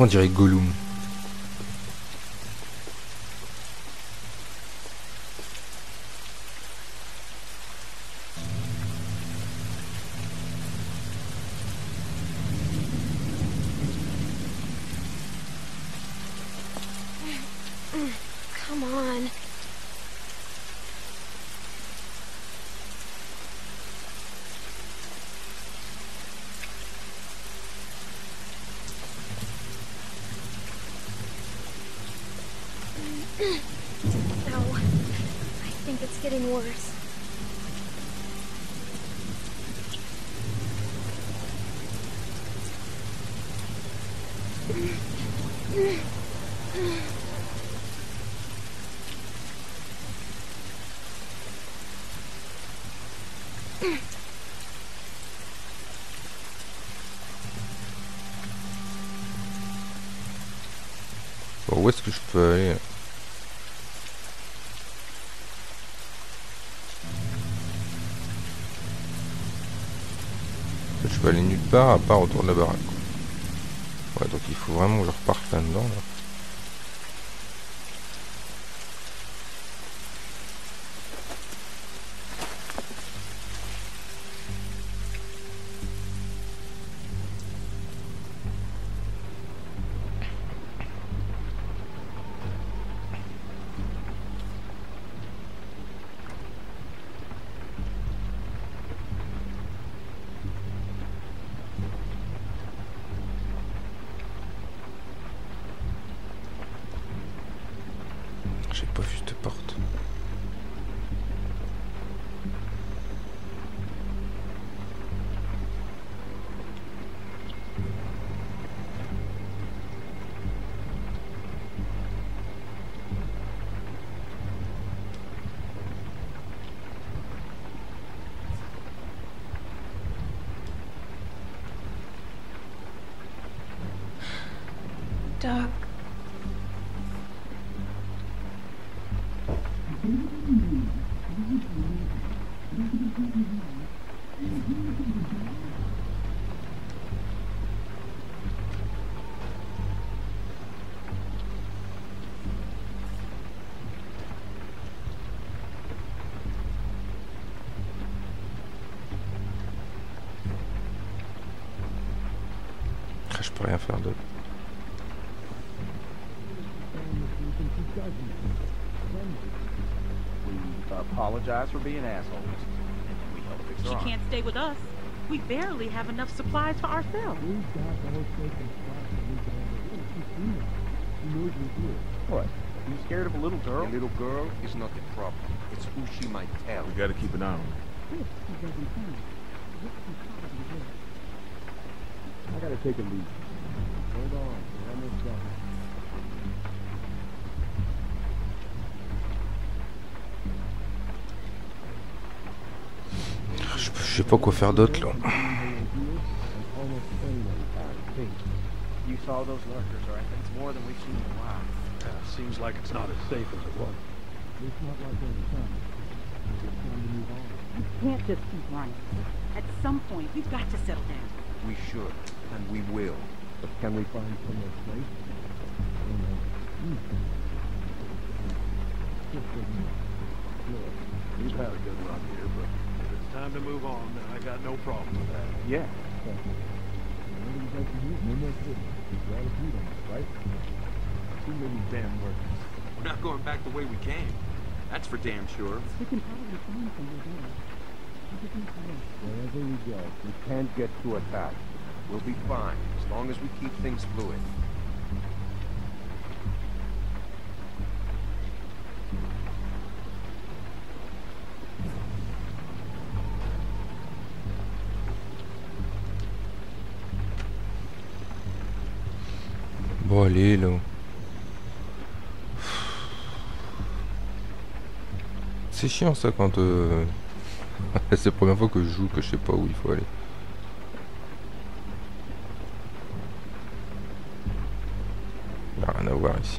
On dirait Gollum. on. Ow. I think it's getting worse. Bon, où est-ce que je peux aller? Je peux aller nulle part à part autour de la baraque. Ouais, donc il faut vraiment que je reparte là-dedans. Là. Je peux rien faire d'autre. We apologize for being assholes. And we help fix her. She can't stay with us. We barely have enough supplies for ourselves. What? You scared of a little girl? A little girl is not the problem. It's who she might tell. We gotta keep an eye on her. I gotta take a lead. Hold on, we're almost done. Je, je sais pas quoi faire d'autre là. You saw those lurkers, right? It's more than we've seen in a while. Seems like it's not as safe as it was. It's not like every time. It's time to move on. You can't just keep running. At some point, we've got to settle down. We should, and we will. But can we find some other place? We've had a good run here, but if it's time to move on, then I got no problem with that. Yeah. Too many damn workers. We're not going back the way we came. That's for damn sure. We can probably find somewhere there. Wherever we go, we can't get too attached. We'll be fine, as long as we keep things fluid. Bon, allez, là. C'est chiant, ça, quand... Euh... C'est la première fois que je joue, que je sais pas où il faut aller. Il n'y a rien à voir ici.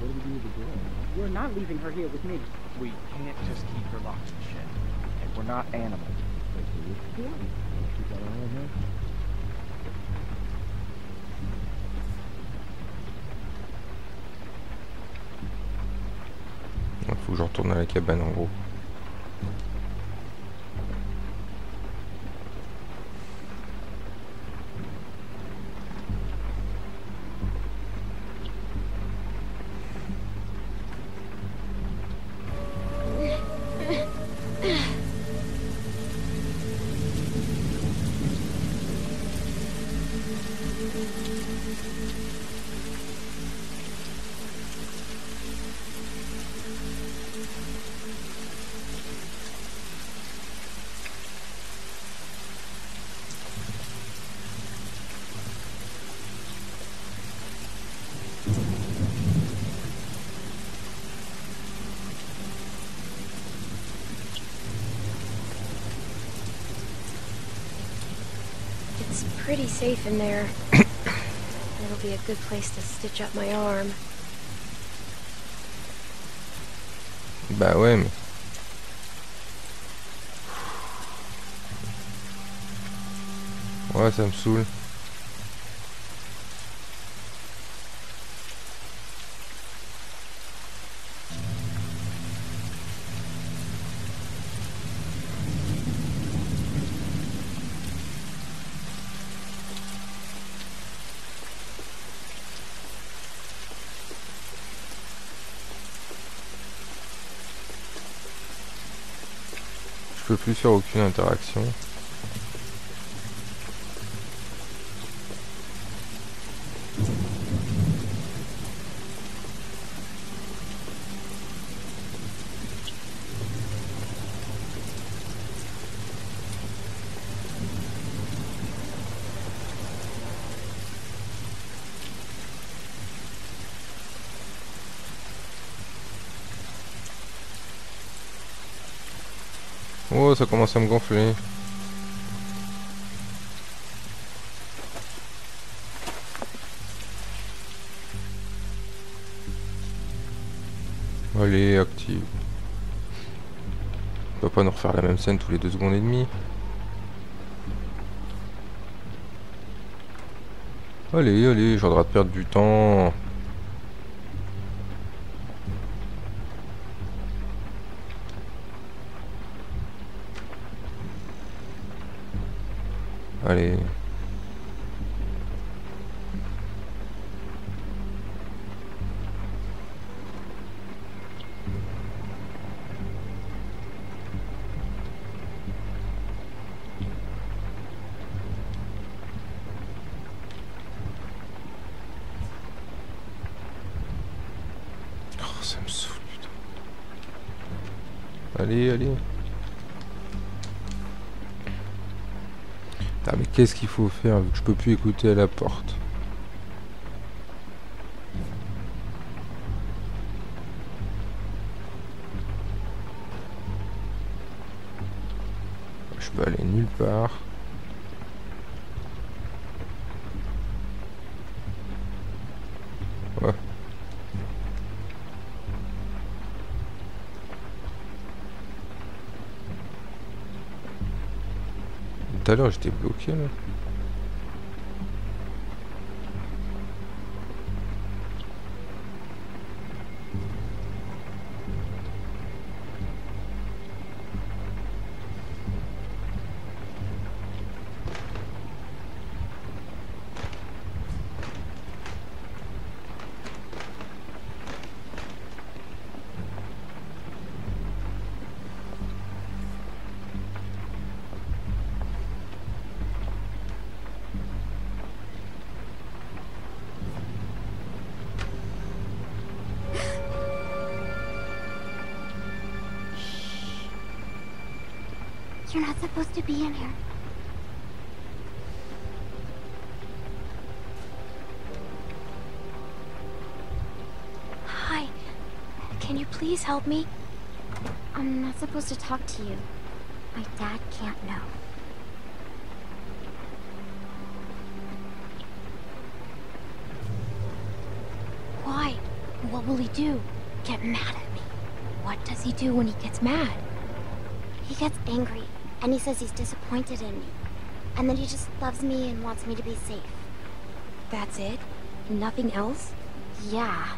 What do we do with the girl? We're not leaving her here with me. We can't just keep her locked in shit. And we're not animals. Like we yeah. Keep that on here. Il faut que je retourne à la cabane en gros. Pretty safe in there. It'll be a good place to stitch up my arm. Bah ouais, mais... Ouais, ça me saoule. Je peux plus faire aucune interaction. Oh, ça commence à me gonfler. Allez, active. On va pas nous refaire la même scène tous les deux secondes et demie. Allez, allez, j'aurai à perdre du temps. Allez. Oh, ça me saoule, putain. Allez, allez. Ah mais qu'est-ce qu'il faut faire vu que je peux plus écouter à la porte. Je peux aller nulle part. Ouais. Tout à l'heure j'étais bloqué là. You're not supposed to be in here. Hi. Can you please help me? I'm not supposed to talk to you. My dad can't know. Why? What will he do? Get mad at me. What does he do when he gets mad? He gets angry, and he says he's disappointed in me. And then he just loves me and wants me to be safe. That's it? Nothing else? Yeah.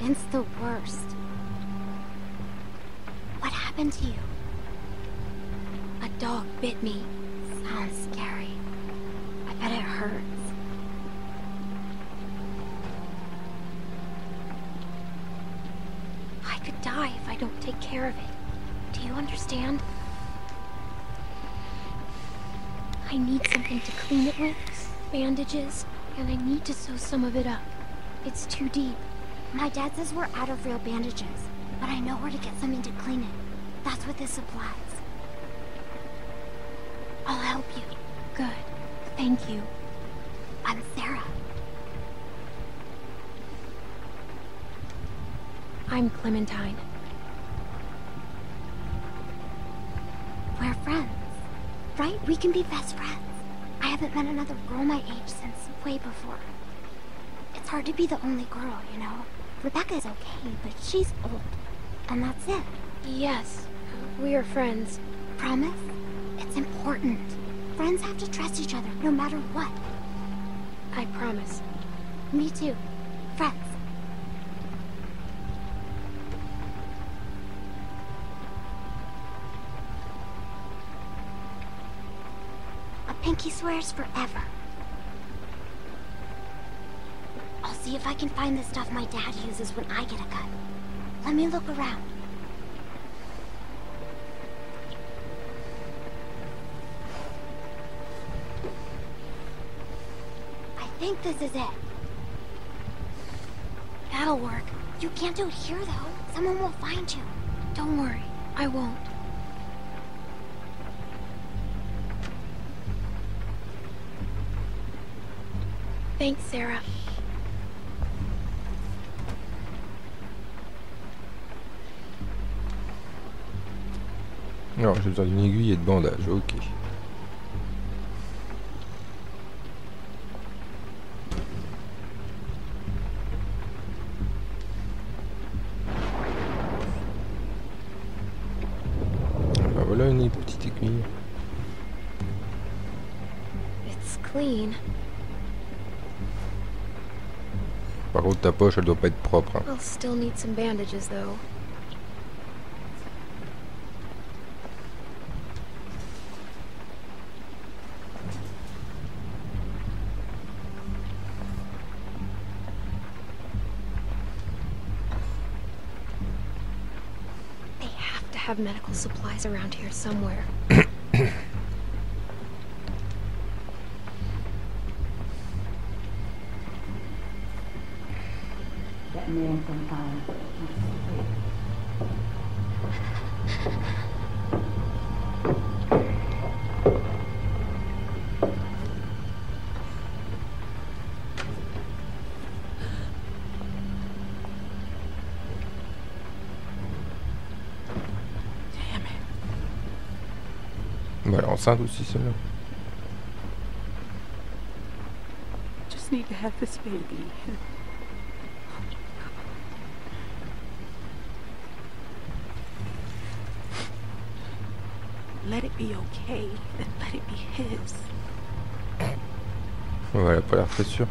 It's the worst. What happened to you? A dog bit me. Sounds scary. I bet it hurts. I could die if I don't take care of it. Do you understand? I need something to clean it with, bandages, and I need to sew some of it up. It's too deep. My dad says we're out of real bandages, but I know where to get something to clean it. That's what this supplies. I'll help you. Good. Thank you. I'm Sarah. I'm Clementine. We're friends. Right? We can be best friends. I haven't met another girl my age since way before. It's hard to be the only girl, you know? Rebecca is okay, but she's old. And that's it. Yes, we are friends. Promise? It's important. Friends have to trust each other, no matter what. I promise. Me too. Friends. Pinky swears forever. I'll see if I can find the stuff my dad uses when I get a cut. Let me look around. I think this is it. That'll work. You can't do it here, though. Someone will find you. Don't worry, I won't. Thanks, Sarah. Non, j'ai besoin d'une aiguille et de bandage, ok. Alors voilà une petite aiguille. It's clean. Par contre, ta poche, elle doit pas être propre. Hein. I'll still need some bandages, though. They have to have medical supplies around here somewhere. Voilà, enceinte aussi celle-là. Just need to have this baby. Let it be okay, then let it be his. Ouais, elle a pas l'air très sûre.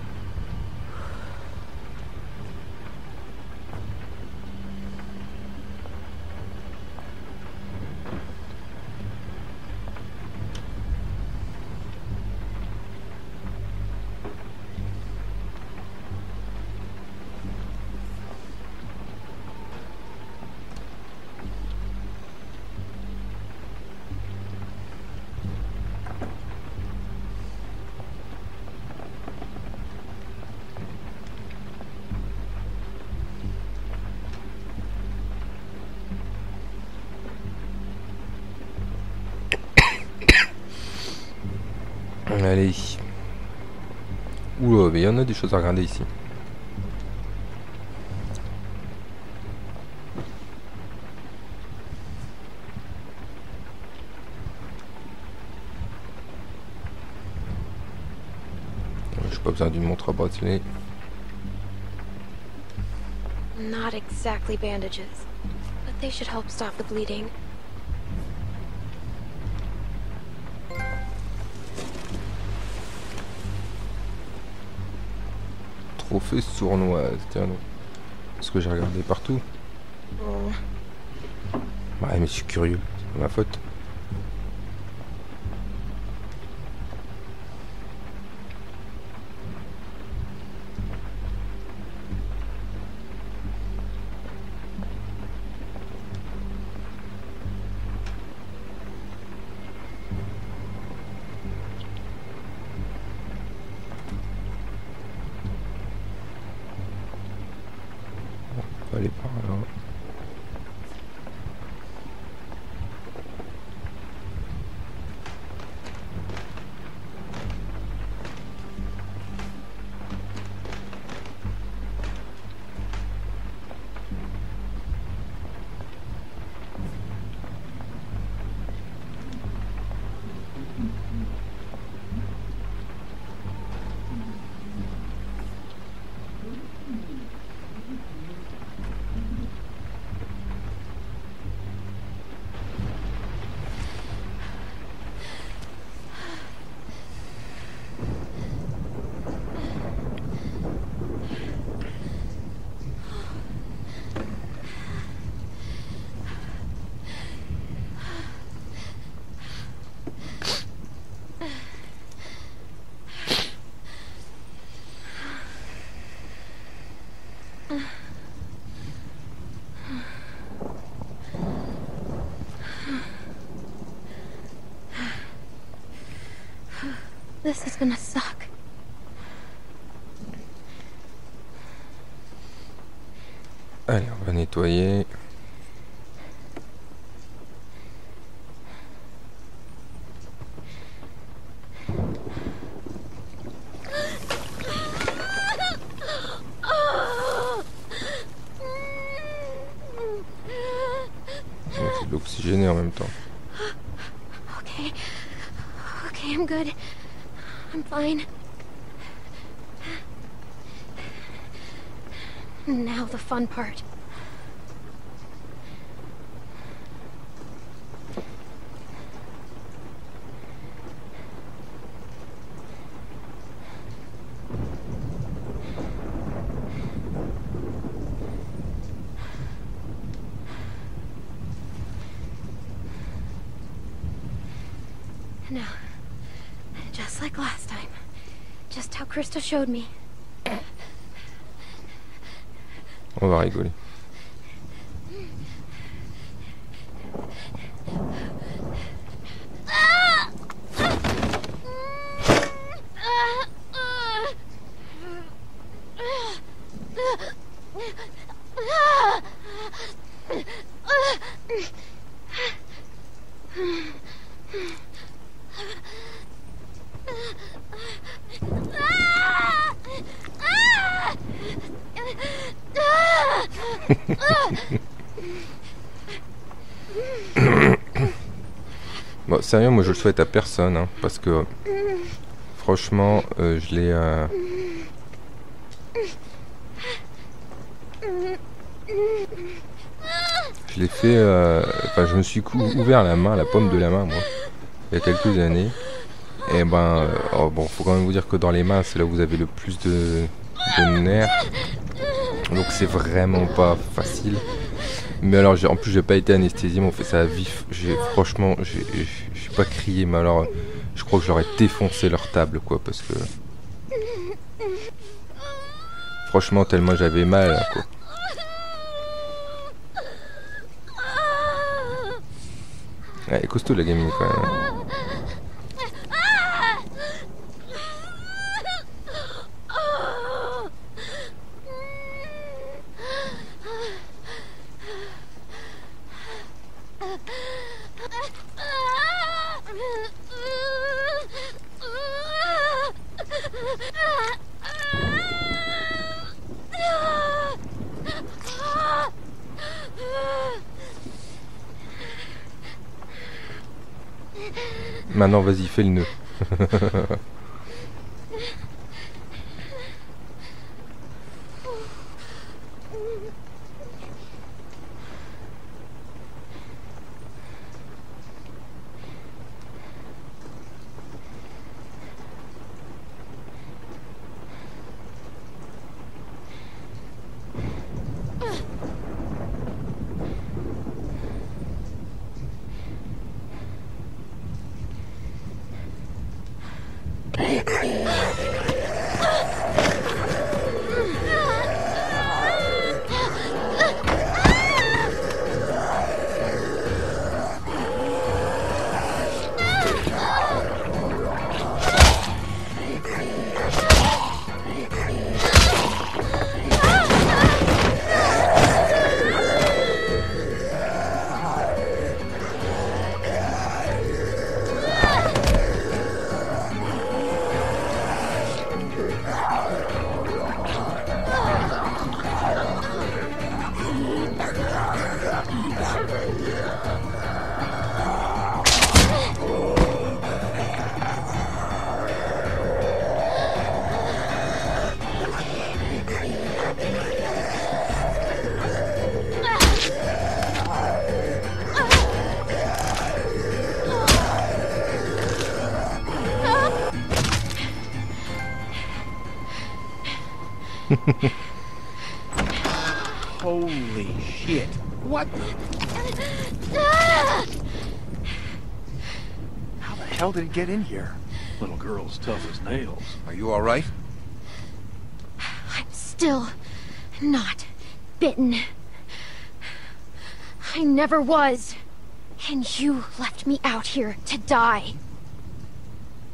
Allez. Ouh, mais il y en a des choses à regarder ici. J'ai pas besoin d'une montre à bracelet. Not exactly bandages, but they should help stop the bleeding. Trophée sournoise, tiens donc. Parce que j'ai regardé partout. Oh. Ouais, mais je suis curieux, c'est pas ma faute. This is gonna suck. Allez, on va nettoyer. C'est l'oxygéné en même temps. Ok, ok, I'm good. I'm fine. Now the fun part. Krista showed me. On va rigoler. Bon, sérieux, moi je le souhaite à personne, hein, parce que franchement, euh, je l'ai. Euh... Je l'ai fait. Euh... Enfin, je me suis ouvert la main, la paume de la main, moi, il y a quelques années. Et ben, euh... oh, bon, faut quand même vous dire que dans les mains, c'est là où vous avez le plus de, de nerfs. Donc c'est vraiment pas facile. Mais alors en plus j'ai pas été anesthésié, mais on fait ça à vif. J'ai franchement j'ai pas crié, mais alors je crois que j'aurais défoncé leur table quoi, parce que franchement tellement j'avais mal quoi. Ouais, costaud la gamine quand même. Hein. Maintenant, vas-y, fais le nœud. Holy shit. What? How the hell did it get in here? Little girl's tough as nails. Are you all right? I'm still not bitten. I never was. And you left me out here to die.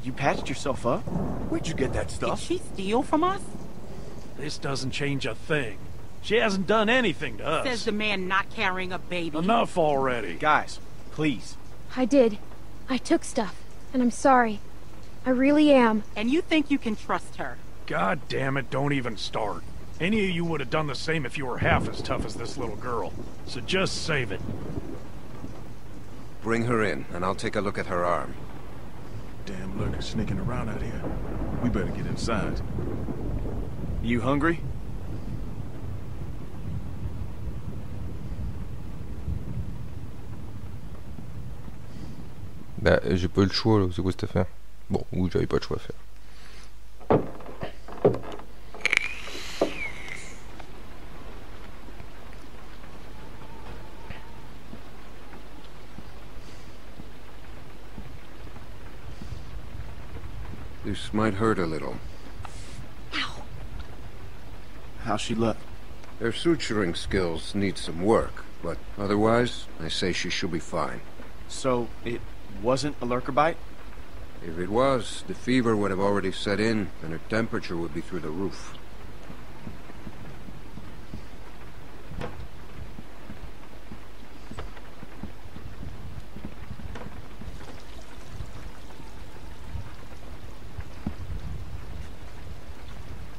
You patched yourself up? Where'd you get that stuff? Did she steal from us? This doesn't change a thing. She hasn't done anything to us. Says the man not carrying a baby. Enough already. Guys, please. I did. I took stuff, and I'm sorry. I really am. And you think you can trust her? God damn it, don't even start. Any of you would have done the same if you were half as tough as this little girl. So just save it. Bring her in, and I'll take a look at her arm. Damn lurker's sneaking around out here. We better get inside. You hungry? Bah, j'ai pas eu le choix, là. C'est quoi cette affaire? Bon, oui, j'avais pas de choix à faire. This might hurt a little. How she look? Her suturing skills need some work, but otherwise, I say she should be fine. So, it wasn't a lurker bite? If it was, the fever would have already set in, and her temperature would be through the roof.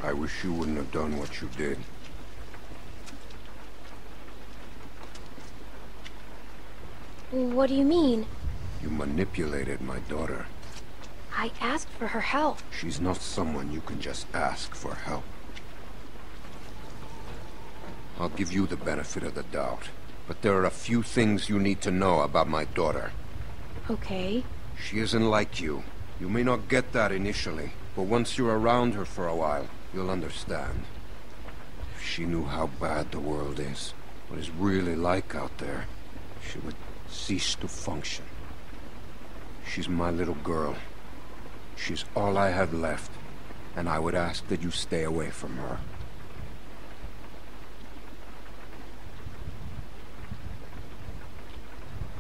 I wish you wouldn't have done what you did. What do you mean? You manipulated my daughter. I asked for her help. She's not someone you can just ask for help. I'll give you the benefit of the doubt, but there are a few things you need to know about my daughter. Okay. She isn't like you. You may not get that initially, but once you're around her for a while, you'll understand. If she knew how bad the world is, what it's really like out there, she would cease to function. She's my little girl. She's all I have left, and I would ask that you stay away from her.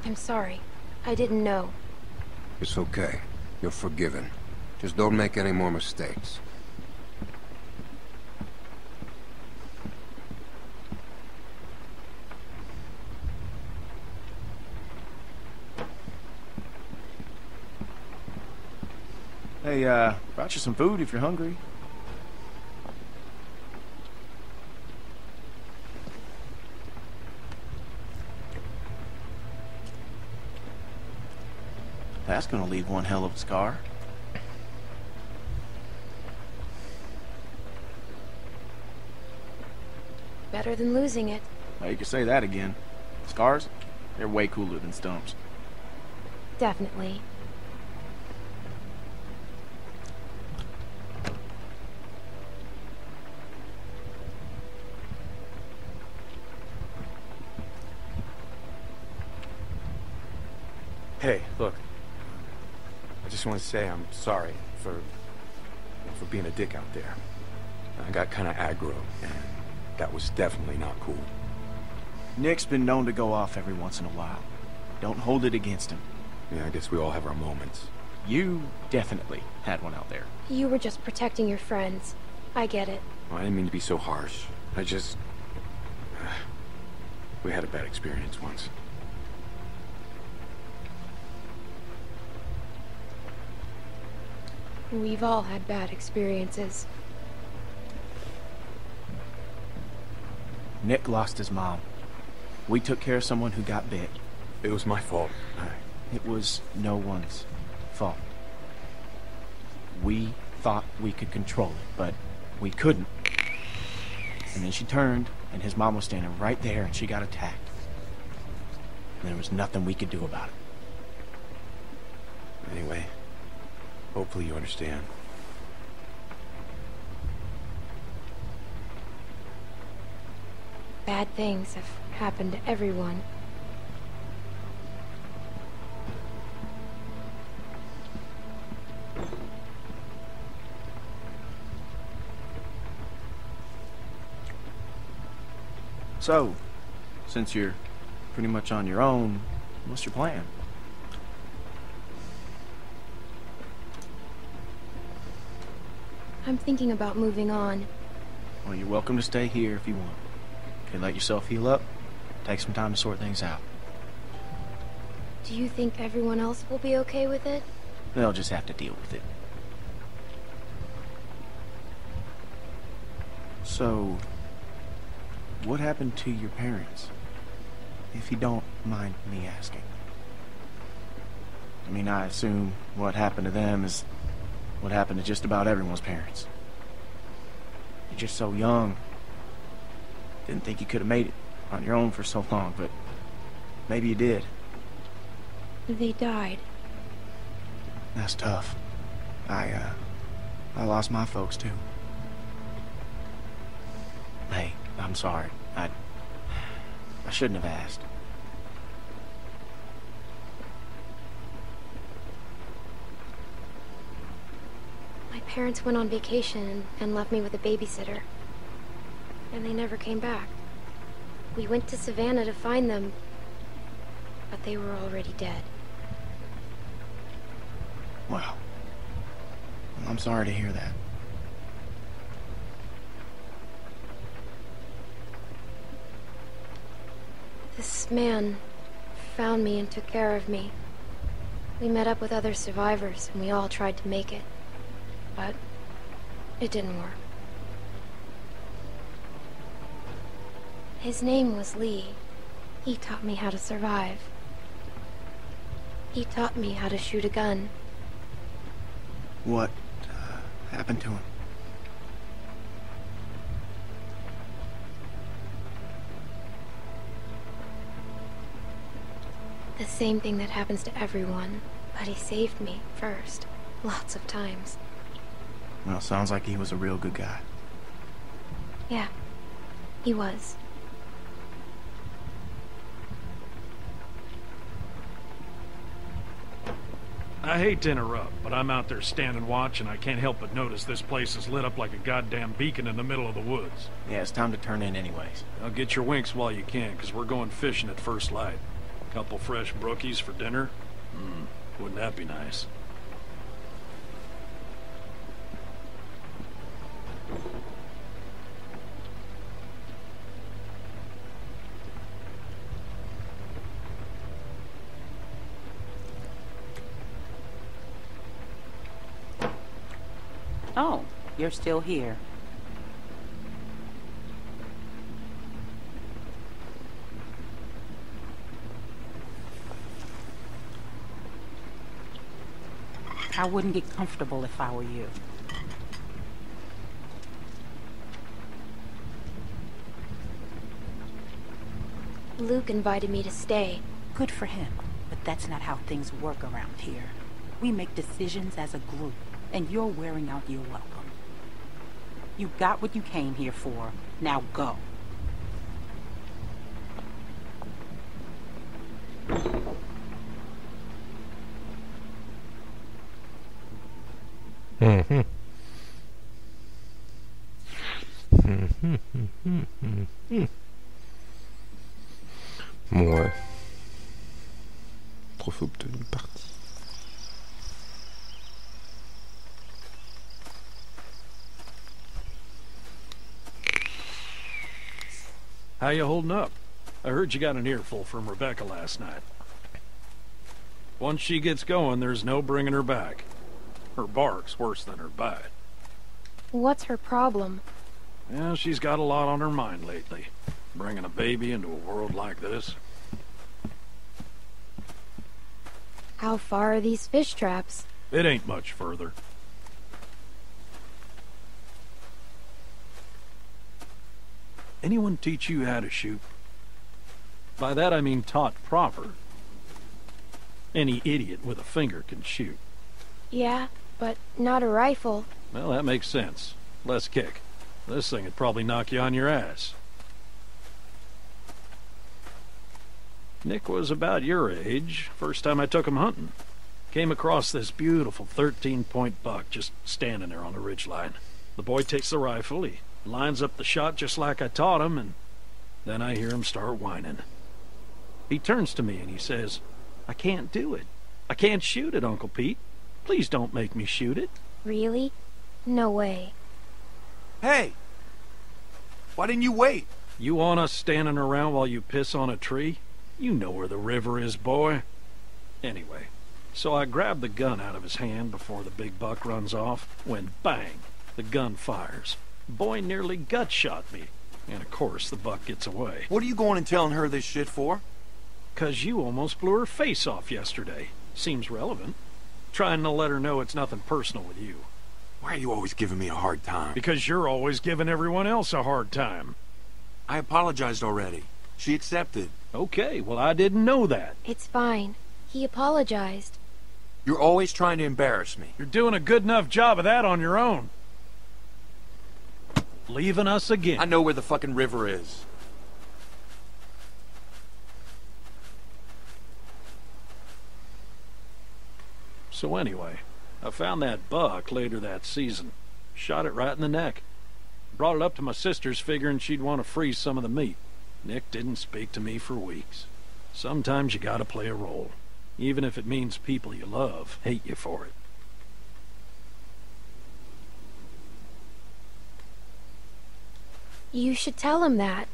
I'm sorry. I didn't know. It's okay. You're forgiven. Just don't make any more mistakes. Hey, uh, brought you some food if you're hungry. That's gonna leave one hell of a scar. Better than losing it. Now you can say that again. Scars, they're way cooler than stumps. Definitely. Hey, look. I just want to say I'm sorry for for being a dick out there. I got kind of aggro, and that was definitely not cool. Nick's been known to go off every once in a while. Don't hold it against him. Yeah, I guess we all have our moments. You definitely had one out there. You were just protecting your friends. I get it. Well, I didn't mean to be so harsh. I just... Uh, we had a bad experience once. We've all had bad experiences. Nick lost his mom. We took care of someone who got bit. It was my fault. It was no one's fault. We thought we could control it, but we couldn't. And then she turned, and his mom was standing right there, and she got attacked. And there was nothing we could do about it. Anyway, hopefully you understand. Bad things have happened to everyone. So, since you're pretty much on your own, what's your plan? I'm thinking about moving on. Well, you're welcome to stay here if you want. Okay, let yourself heal up. Take some time to sort things out. Do you think everyone else will be okay with it? They'll just have to deal with it. So, what happened to your parents? If you don't mind me asking. I mean, I assume what happened to them is what happened to just about everyone's parents. You're just so young. Didn't think you could have made it on your own for so long, but maybe you did. They died. That's tough. I, uh, I lost my folks too. Hey, I'm sorry. I... I shouldn't have asked. My parents went on vacation and left me with a babysitter. And they never came back. We went to Savannah to find them, but they were already dead. Wow. I'm sorry to hear that. This man found me and took care of me. We met up with other survivors, and we all tried to make it. But it didn't work. His name was Lee. He taught me how to survive. He taught me how to shoot a gun. What uh, happened to him? The same thing that happens to everyone, but he saved me first, lots of times. Well, sounds like he was a real good guy. Yeah, he was. I hate to interrupt, but I'm out there standing watch, and I can't help but notice this place is lit up like a goddamn beacon in the middle of the woods. Yeah, it's time to turn in anyways. Now get your winks while you can, because we're going fishing at first light. Couple fresh brookies for dinner? Mm, wouldn't that be nice? Oh, you're still here. I wouldn't get comfortable if I were you. Luke invited me to stay. Good for him, but that's not how things work around here. We make decisions as a group, and you're wearing out your welcome. You got what you came here for. Now go. Mm-hmm. Ouais. Trophée obtenu, parti. How you holding up? I heard you got an earful from Rebecca last night. Once she gets going, there's no bringing her back. Her bark's worse than her bite. What's her problem? Well, she's got a lot on her mind lately. Bringing a baby into a world like this. How far are these fish traps? It ain't much further. Anyone teach you how to shoot? By that I mean taught proper. Any idiot with a finger can shoot. Yeah, but not a rifle. Well, that makes sense. Less kick. This thing would probably knock you on your ass. Nick was about your age, first time I took him hunting. Came across this beautiful thirteen-point buck just standing there on the ridgeline. The boy takes the rifle, he lines up the shot just like I taught him, and then I hear him start whining. He turns to me and he says, "I can't do it. I can't shoot it, Uncle Pete. Please don't make me shoot it." Really? No way. Hey! Why didn't you wait? You want us standing around while you piss on a tree? You know where the river is, boy. Anyway, so I grab the gun out of his hand before the big buck runs off, when bang, the gun fires. Boy nearly gut shot me, and of course the buck gets away. What are you going and telling her this shit for? 'Cause you almost blew her face off yesterday. Seems relevant. Trying to let her know it's nothing personal with you. Why are you always giving me a hard time? Because you're always giving everyone else a hard time. I apologized already. She accepted. Okay, well I didn't know that. It's fine. He apologized. You're always trying to embarrass me. You're doing a good enough job of that on your own. Leaving us again. I know where the fucking river is. So anyway, I found that buck later that season. Shot it right in the neck. Brought it up to my sister's figuring she'd want to freeze some of the meat. Nick didn't speak to me for weeks. Sometimes you gotta play a role, even if it means people you love hate you for it. You should tell him that.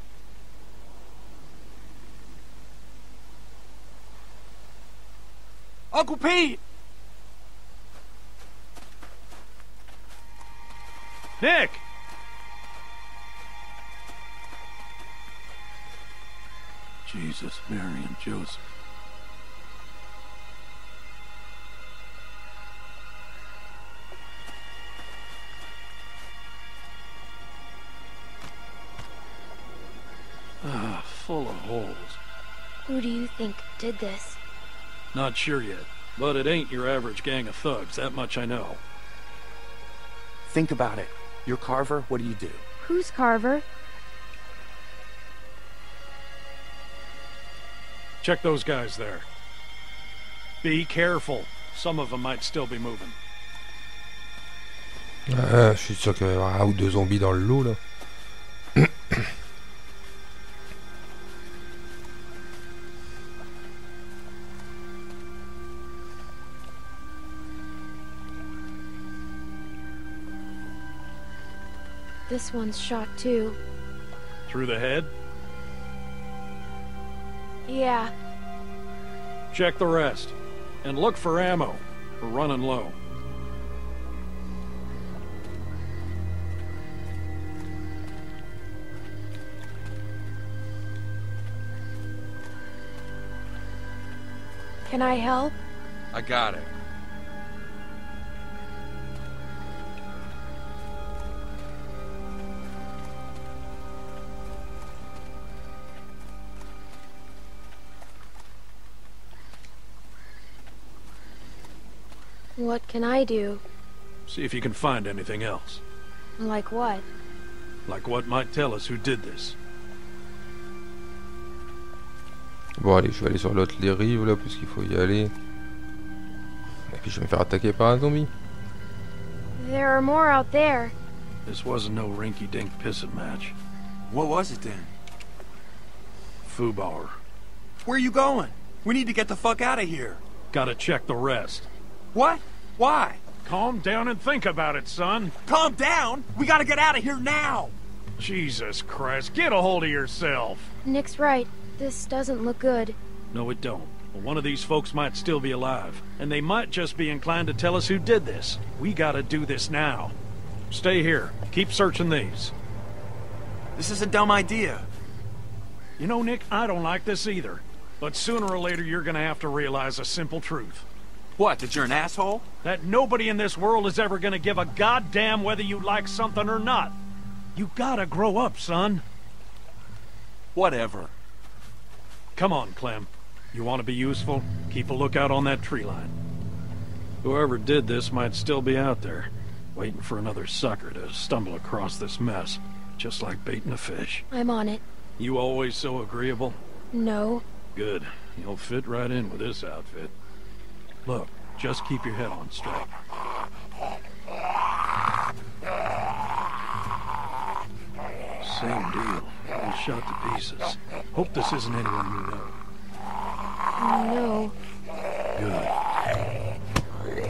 Uncle Pete! Nick! Jesus, Mary, and Joseph. Ah, full of holes. Who do you think did this? Not sure yet, but it ain't your average gang of thugs, that much I know. Think about it. You're Carver, what do you do? Who's Carver? Check those guys there. Be careful. Some of them might still be moving. Ah, je suis sûr qu'il va y avoir un ou deux zombies dans le lot là. This one's shot too. Through the head? Yeah. Check the rest. And look for ammo. We're running low. Can I help? I got it. What can I do? See if you can find anything else. Like what? Like what might tell us who did this. Bon allez, je vais aller sur l'autre les rives là, parce qu'il faut y aller. Et puis je vais me faire attaquer par un zombie. There are more out there. This wasn't no rinky-dink pissing match. What was it then? Foobauer. Where are you going? We need to get the fuck out of here. Gotta check the rest. What? Why? Calm down and think about it, son. Calm down? We gotta get out of here now! Jesus Christ, get a hold of yourself! Nick's right. This doesn't look good. No, it don't. But one of these folks might still be alive, and they might just be inclined to tell us who did this. We gotta do this now. Stay here. Keep searching these. This is a dumb idea. You know, Nick, I don't like this either. But sooner or later, you're gonna have to realize a simple truth. What, that you're an asshole? That nobody in this world is ever gonna give a goddamn whether you like something or not. You gotta grow up, son. Whatever. Come on, Clem. You want to be useful? Keep a lookout on that tree line. Whoever did this might still be out there, waiting for another sucker to stumble across this mess, just like baiting a fish. I'm on it. You always so agreeable? No. Good. You'll fit right in with this outfit. Look, just keep your head on straight. Same deal. All shot to pieces. Hope this isn't anyone you know. No. Good.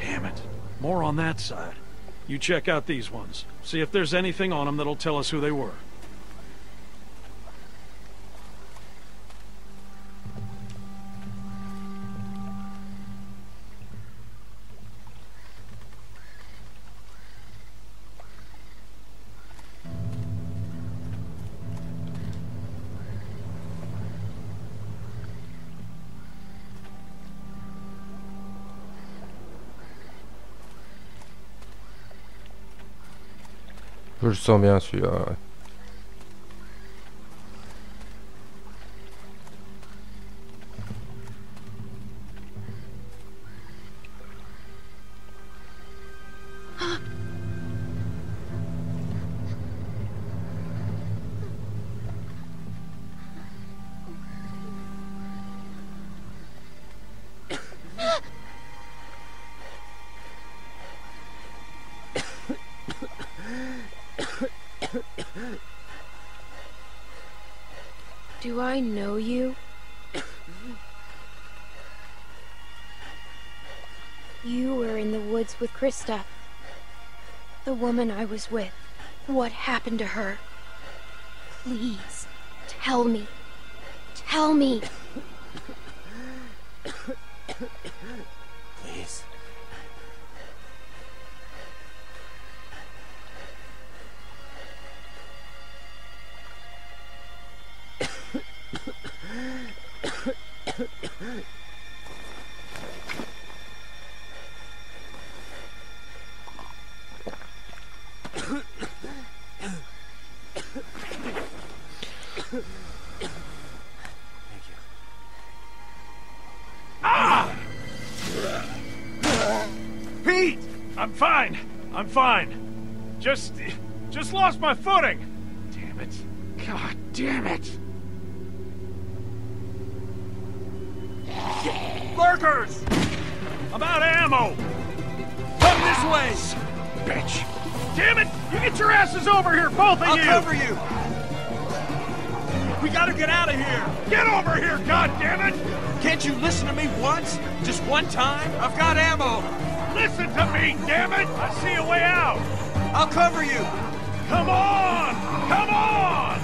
Damn it. More on that side. You check out these ones. See if there's anything on them that'll tell us who they were. Je le sens bien celui-là, ouais. Do I know you? You were in the woods with Krista. The woman I was with. What happened to her? Please, tell me. Tell me! Please. Fine. Just... just lost my footing. Damn it. God damn it. Lurkers! I'm out of ammo! Come this way! Son of a bitch. Damn it! You get your asses over here, both of I'll you! I'll cover you! We gotta get out of here! Get over here, god damn it! Can't you listen to me once? Just one time? I've got ammo! Listen to me, damn it! I see a way out! I'll cover you! Come on! Come on!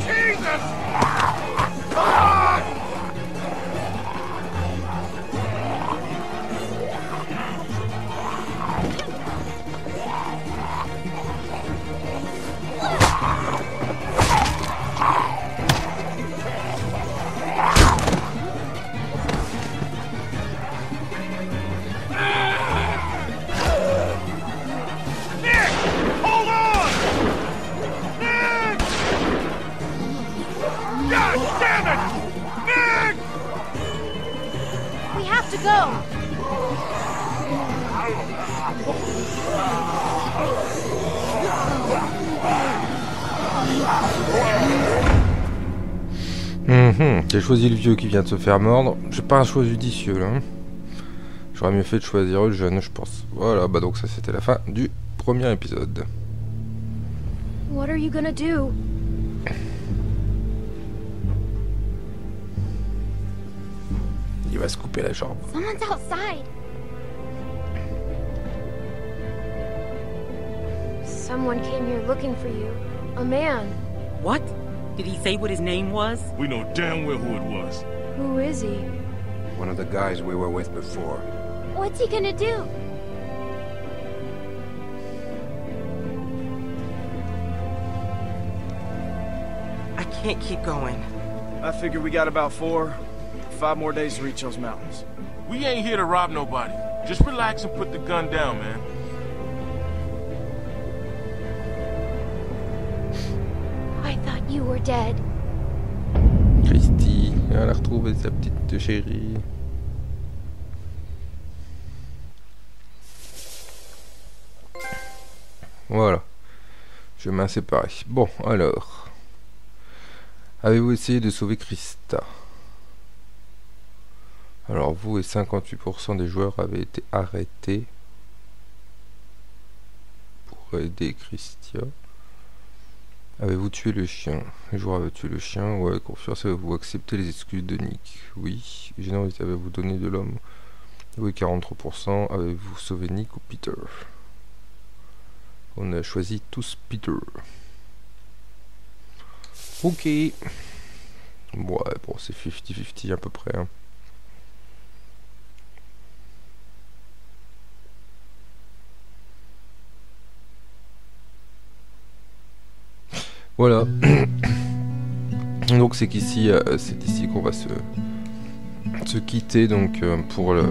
Jesus! Mmh, j'ai choisi le vieux qui vient de se faire mordre. J'ai pas un choix judicieux là. J'aurais mieux fait de choisir le jeune, je pense. Voilà, bah donc ça c'était la fin du premier épisode. What are you gonna do? Il va se couper la jambe. Someone's outside. Someone came here looking for you. A man. What? Did he say what his name was? We know damn well who it was. Who is he? One of the guys we were with before. What's he gonna do? can't keep going. I figure we got about four, five more days to reach those mountains. We ain't here to rob nobody. Just relax and put the gun down, man. I thought you were dead. Christy, elle a retrouvé sa petite chérie. Voilà. Je m'en séparais. Bon, alors. Avez-vous essayé de sauver Krista? Alors, vous et cinquante-huit pour cent des joueurs avez été arrêtés pour aider Krista. Avez-vous tué le chien? Les joueurs avaient tué le chien. Ouais, confiance. Avez-vous accepté les excuses de Nick? Oui. Générosité. Avez-vous donné de l'homme? Oui, quarante-trois pour cent. Avez-vous sauvé Nick ou Peter? On a choisi tous Peter. Ok. Ouais, bon, c'est cinquante cinquante à peu près. Hein. Voilà. Donc c'est qu'ici, euh, c'est ici qu'on va se, se quitter. Donc euh, pour le...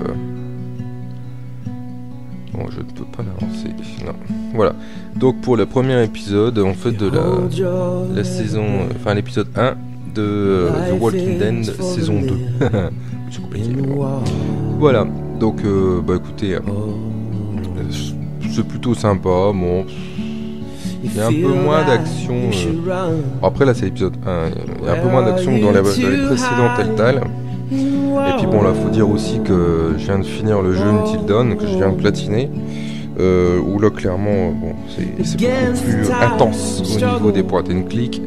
Bon, je ne peux pas l'avancer. Non. Voilà. Donc pour le premier épisode, on fait de la, la saison... Enfin, l'épisode un de euh, The Walking Dead, saison deux. C'est compliqué, mais bon. Voilà. Donc, euh, bah écoutez, euh, c'est plutôt sympa. Bon... Il y a un peu moins d'action... Euh... Après, là, c'est l'épisode un. Il y a un peu moins d'action que dans les, dans les précédents Telltale. Et puis bon, là, faut dire aussi que je viens de finir le jeu Until Dawn, que je viens de platiner, euh, où là, clairement, bon, c'est beaucoup plus intense au niveau des point and click.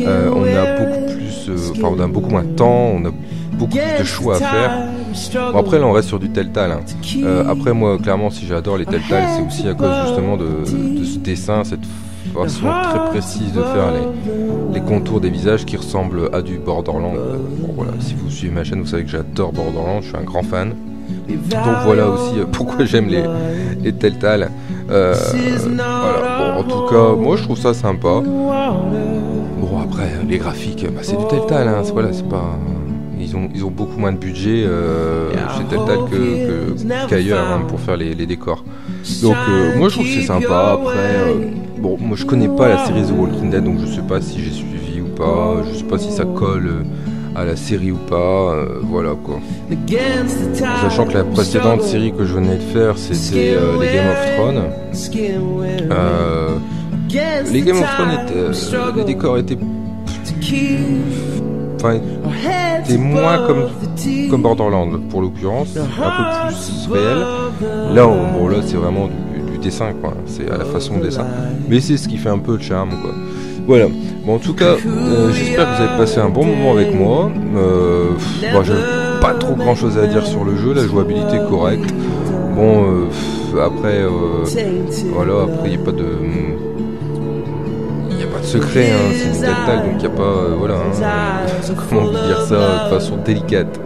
Euh, on a beaucoup plus, euh, enfin, on a beaucoup moins de temps, on a beaucoup plus de choix à faire. Bon, après, là, on reste sur du Telltale. Hein. Euh, après, moi, clairement, si j'adore les Telltale, c'est aussi à cause justement de, de ce dessin, cette façon très précise de faire les, les contours des visages qui ressemblent à du Borderland. Euh, bon, voilà, si vous suivez ma chaîne, vous savez que j'adore Borderland, je suis un grand fan. Donc voilà aussi pourquoi j'aime les, les Telltale. Euh, voilà. Bon, en tout cas, moi, je trouve ça sympa. Bon, après, les graphiques, bah, c'est du Telltale. Hein. Voilà, c'est pas... Ils ont, ils ont beaucoup moins de budget euh, chez Telltale que qu'ailleurs hein, pour faire les, les décors. Donc euh, moi je trouve que c'est sympa. Après, euh, bon, moi je connais pas la série The Walking Dead, donc je sais pas si j'ai suivi ou pas, je sais pas si ça colle euh, à la série ou pas, euh, voilà quoi. Sachant que la précédente série que je venais de faire, c'était euh, les Game of Thrones. Euh, les Game of Thrones, étaient, euh, les décors étaient... Enfin, c'était moins comme, comme Borderland pour l'occurrence, un peu plus réel. Là, on, bon, là c'est vraiment du, du dessin, quoi. C'est à la façon dessin. Mais c'est ce qui fait un peu le charme, quoi. Voilà. Bon, en tout cas, euh, j'espère que vous avez passé un bon moment avec moi. Euh, bon, j'ai pas trop grand chose à dire sur le jeu, la jouabilité correcte. Bon, euh, après, euh, voilà, après il n'y a pas de... secret, hein, c'est du Telltale, donc il n'y a pas, euh, voilà, hein, comment dire ça de façon délicate,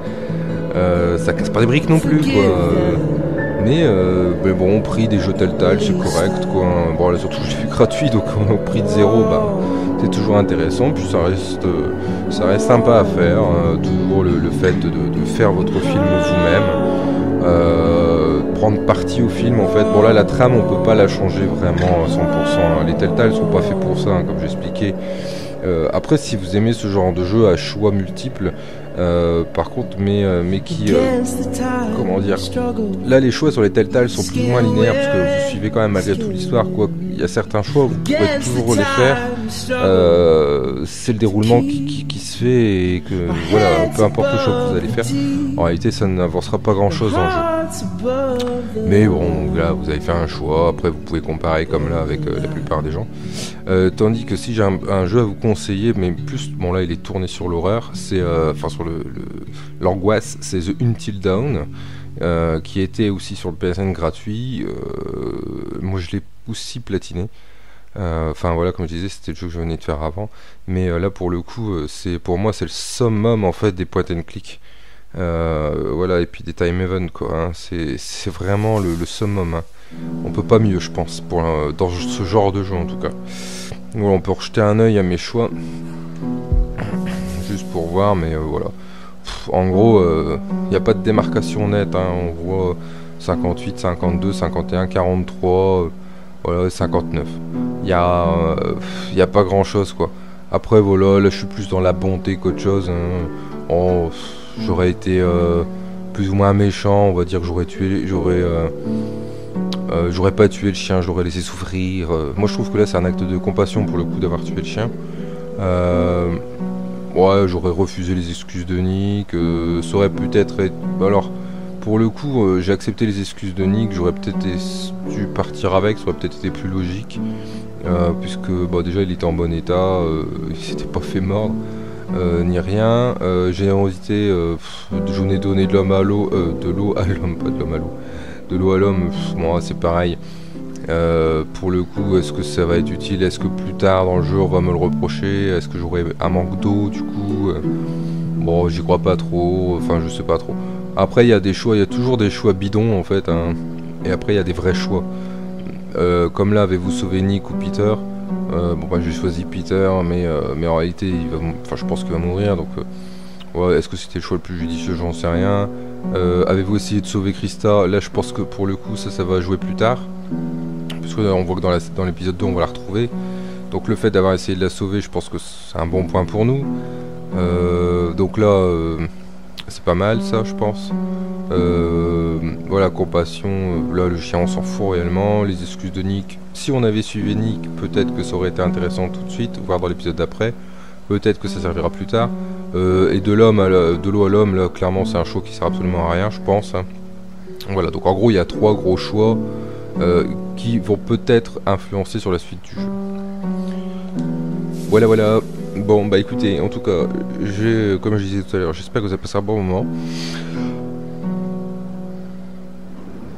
euh, ça casse pas des briques non plus, quoi, mais, euh, mais bon, on prie des jeux Telltale, c'est correct, quoi, bon, là, surtout, j'ai fait gratuit, donc on prix de zéro, bah, c'est toujours intéressant, puis ça reste, euh, ça reste sympa à faire, euh, toujours le, le fait de, de faire votre film vous-même, euh, prendre partie au film en fait. Bon là la trame on peut pas la changer vraiment à cent pour cent, les Telltale sont pas faits pour ça hein, comme j'expliquais. Euh, après si vous aimez ce genre de jeu à choix multiples, euh, par contre mais, mais qui, euh, comment dire, là les choix sur les Telltale sont plus ou moins linéaires parce que vous suivez quand même malgré tout l'histoire quoi. Il y a certains choix vous pouvez toujours les faire, euh, c'est le déroulement qui, qui, qui se fait et que voilà peu importe le choix que vous allez faire en réalité ça n'avancera pas grand chose dans le jeu. Mais bon, là vous avez fait un choix, après vous pouvez comparer comme là avec euh, la plupart des gens. Euh, tandis que si j'ai un, un jeu à vous conseiller, mais plus, bon là il est tourné sur l'horreur, c'est, enfin euh, sur le, l'angoisse, c'est The Until Dawn, euh, qui était aussi sur le P S N gratuit, euh, moi je l'ai aussi platiné. Enfin euh, voilà comme je disais c'était le jeu que je venais de faire avant, mais euh, là pour le coup, euh, c'est pour moi c'est le summum en fait des point and click. Euh, voilà et puis des time event quoi hein. C'est vraiment le, le summum hein. On peut pas mieux je pense pour un, dans ce genre de jeu en tout cas. Voilà, on peut rejeter un œil à mes choix voir, mais euh, voilà. Pff, en gros, il euh, n'y a pas de démarcation nette, hein. On voit cinquante-huit, cinquante-deux, cinquante et un, quarante-trois, euh, voilà, cinquante-neuf. Il n'y a, euh, a pas grand chose, quoi. Après, voilà, là je suis plus dans la bonté qu'autre chose, hein. Oh, j'aurais été euh, plus ou moins méchant, on va dire que j'aurais tué, j'aurais... Euh, Euh, j'aurais pas tué le chien, j'aurais laissé souffrir. Euh, moi je trouve que là c'est un acte de compassion pour le coup d'avoir tué le chien. Euh, ouais, j'aurais refusé les excuses de Nick. Euh, ça aurait peut-être être... Alors pour le coup euh, j'ai accepté les excuses de Nick, j'aurais peut-être dû partir avec, ça aurait peut-être été plus logique. Euh, puisque bah, déjà il était en bon état, euh, il s'était pas fait mordre, euh, ni rien. Euh, générosité, euh, j'en ai donné de l'homme à l'eau, euh, de l'eau à l'homme, pas de l'homme à l'eau. De l'eau à l'homme, bon, c'est pareil. Euh, pour le coup, est-ce que ça va être utile? Est-ce que plus tard dans le jeu on va me le reprocher? Est-ce que j'aurai un manque d'eau du coup? Bon, j'y crois pas trop, enfin je sais pas trop. Après il y a des choix, il y a toujours des choix bidons en fait, hein. Et après il y a des vrais choix. Euh, comme là, avez-vous sauvé Nick ou Peter? euh, Bon bah j'ai choisi Peter, mais, euh, mais en réalité, il va, enfin, je pense qu'il va mourir, donc... Euh, ouais, est-ce que c'était le choix le plus judicieux? J'en sais rien. Euh, Avez-vous essayé de sauver Krista? Là, je pense que pour le coup, ça, ça va jouer plus tard. Parce que là, on voit que dans l'épisode deux, on va la retrouver. Donc le fait d'avoir essayé de la sauver, je pense que c'est un bon point pour nous. Euh, donc là, euh, c'est pas mal, ça, je pense. Euh, voilà, compassion. Là, le chien, on s'en fout réellement. Les excuses de Nick. Si on avait suivi Nick, peut-être que ça aurait été intéressant tout de suite, voire dans l'épisode d'après. Peut-être que ça servira plus tard. Euh, et de l'homme à la, de l'eau à l'homme, là, clairement, c'est un choix qui sert absolument à rien, je pense. Voilà, donc en gros, il y a trois gros choix euh, qui vont peut-être influencer sur la suite du jeu. Voilà, voilà. Bon, bah écoutez, en tout cas, j'ai, comme je disais tout à l'heure, j'espère que vous avez passé un bon moment.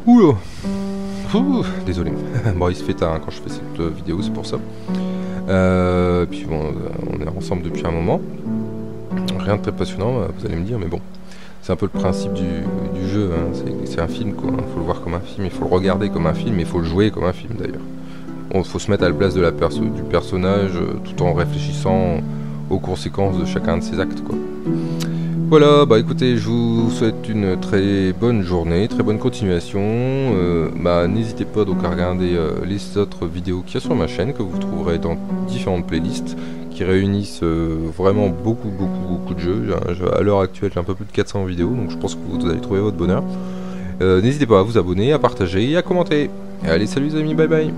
Oula! Ouh, désolé. Bon, il se fait tard hein, quand je fais cette vidéo, c'est pour ça. Euh, puis bon, on est ensemble depuis un moment. Rien de très passionnant, vous allez me dire, mais bon, c'est un peu le principe du, du jeu, hein. C'est un film quoi, il faut le voir comme un film, il faut le regarder comme un film, il faut le jouer comme un film d'ailleurs. Il faut se mettre à la place de la perso du personnage tout en réfléchissant aux conséquences de chacun de ses actes quoi. Voilà, bah écoutez, je vous souhaite une très bonne journée, très bonne continuation. Euh, bah n'hésitez pas donc à regarder euh, les autres vidéos qu'il y a sur ma chaîne, que vous trouverez dans différentes playlists, qui réunissent euh, vraiment beaucoup, beaucoup, beaucoup de jeux. À l'heure actuelle, j'ai un peu plus de quatre cents vidéos, donc je pense que vous allez trouver votre bonheur. Euh, n'hésitez pas à vous abonner, à partager et à commenter. Et allez, salut les amis, bye bye.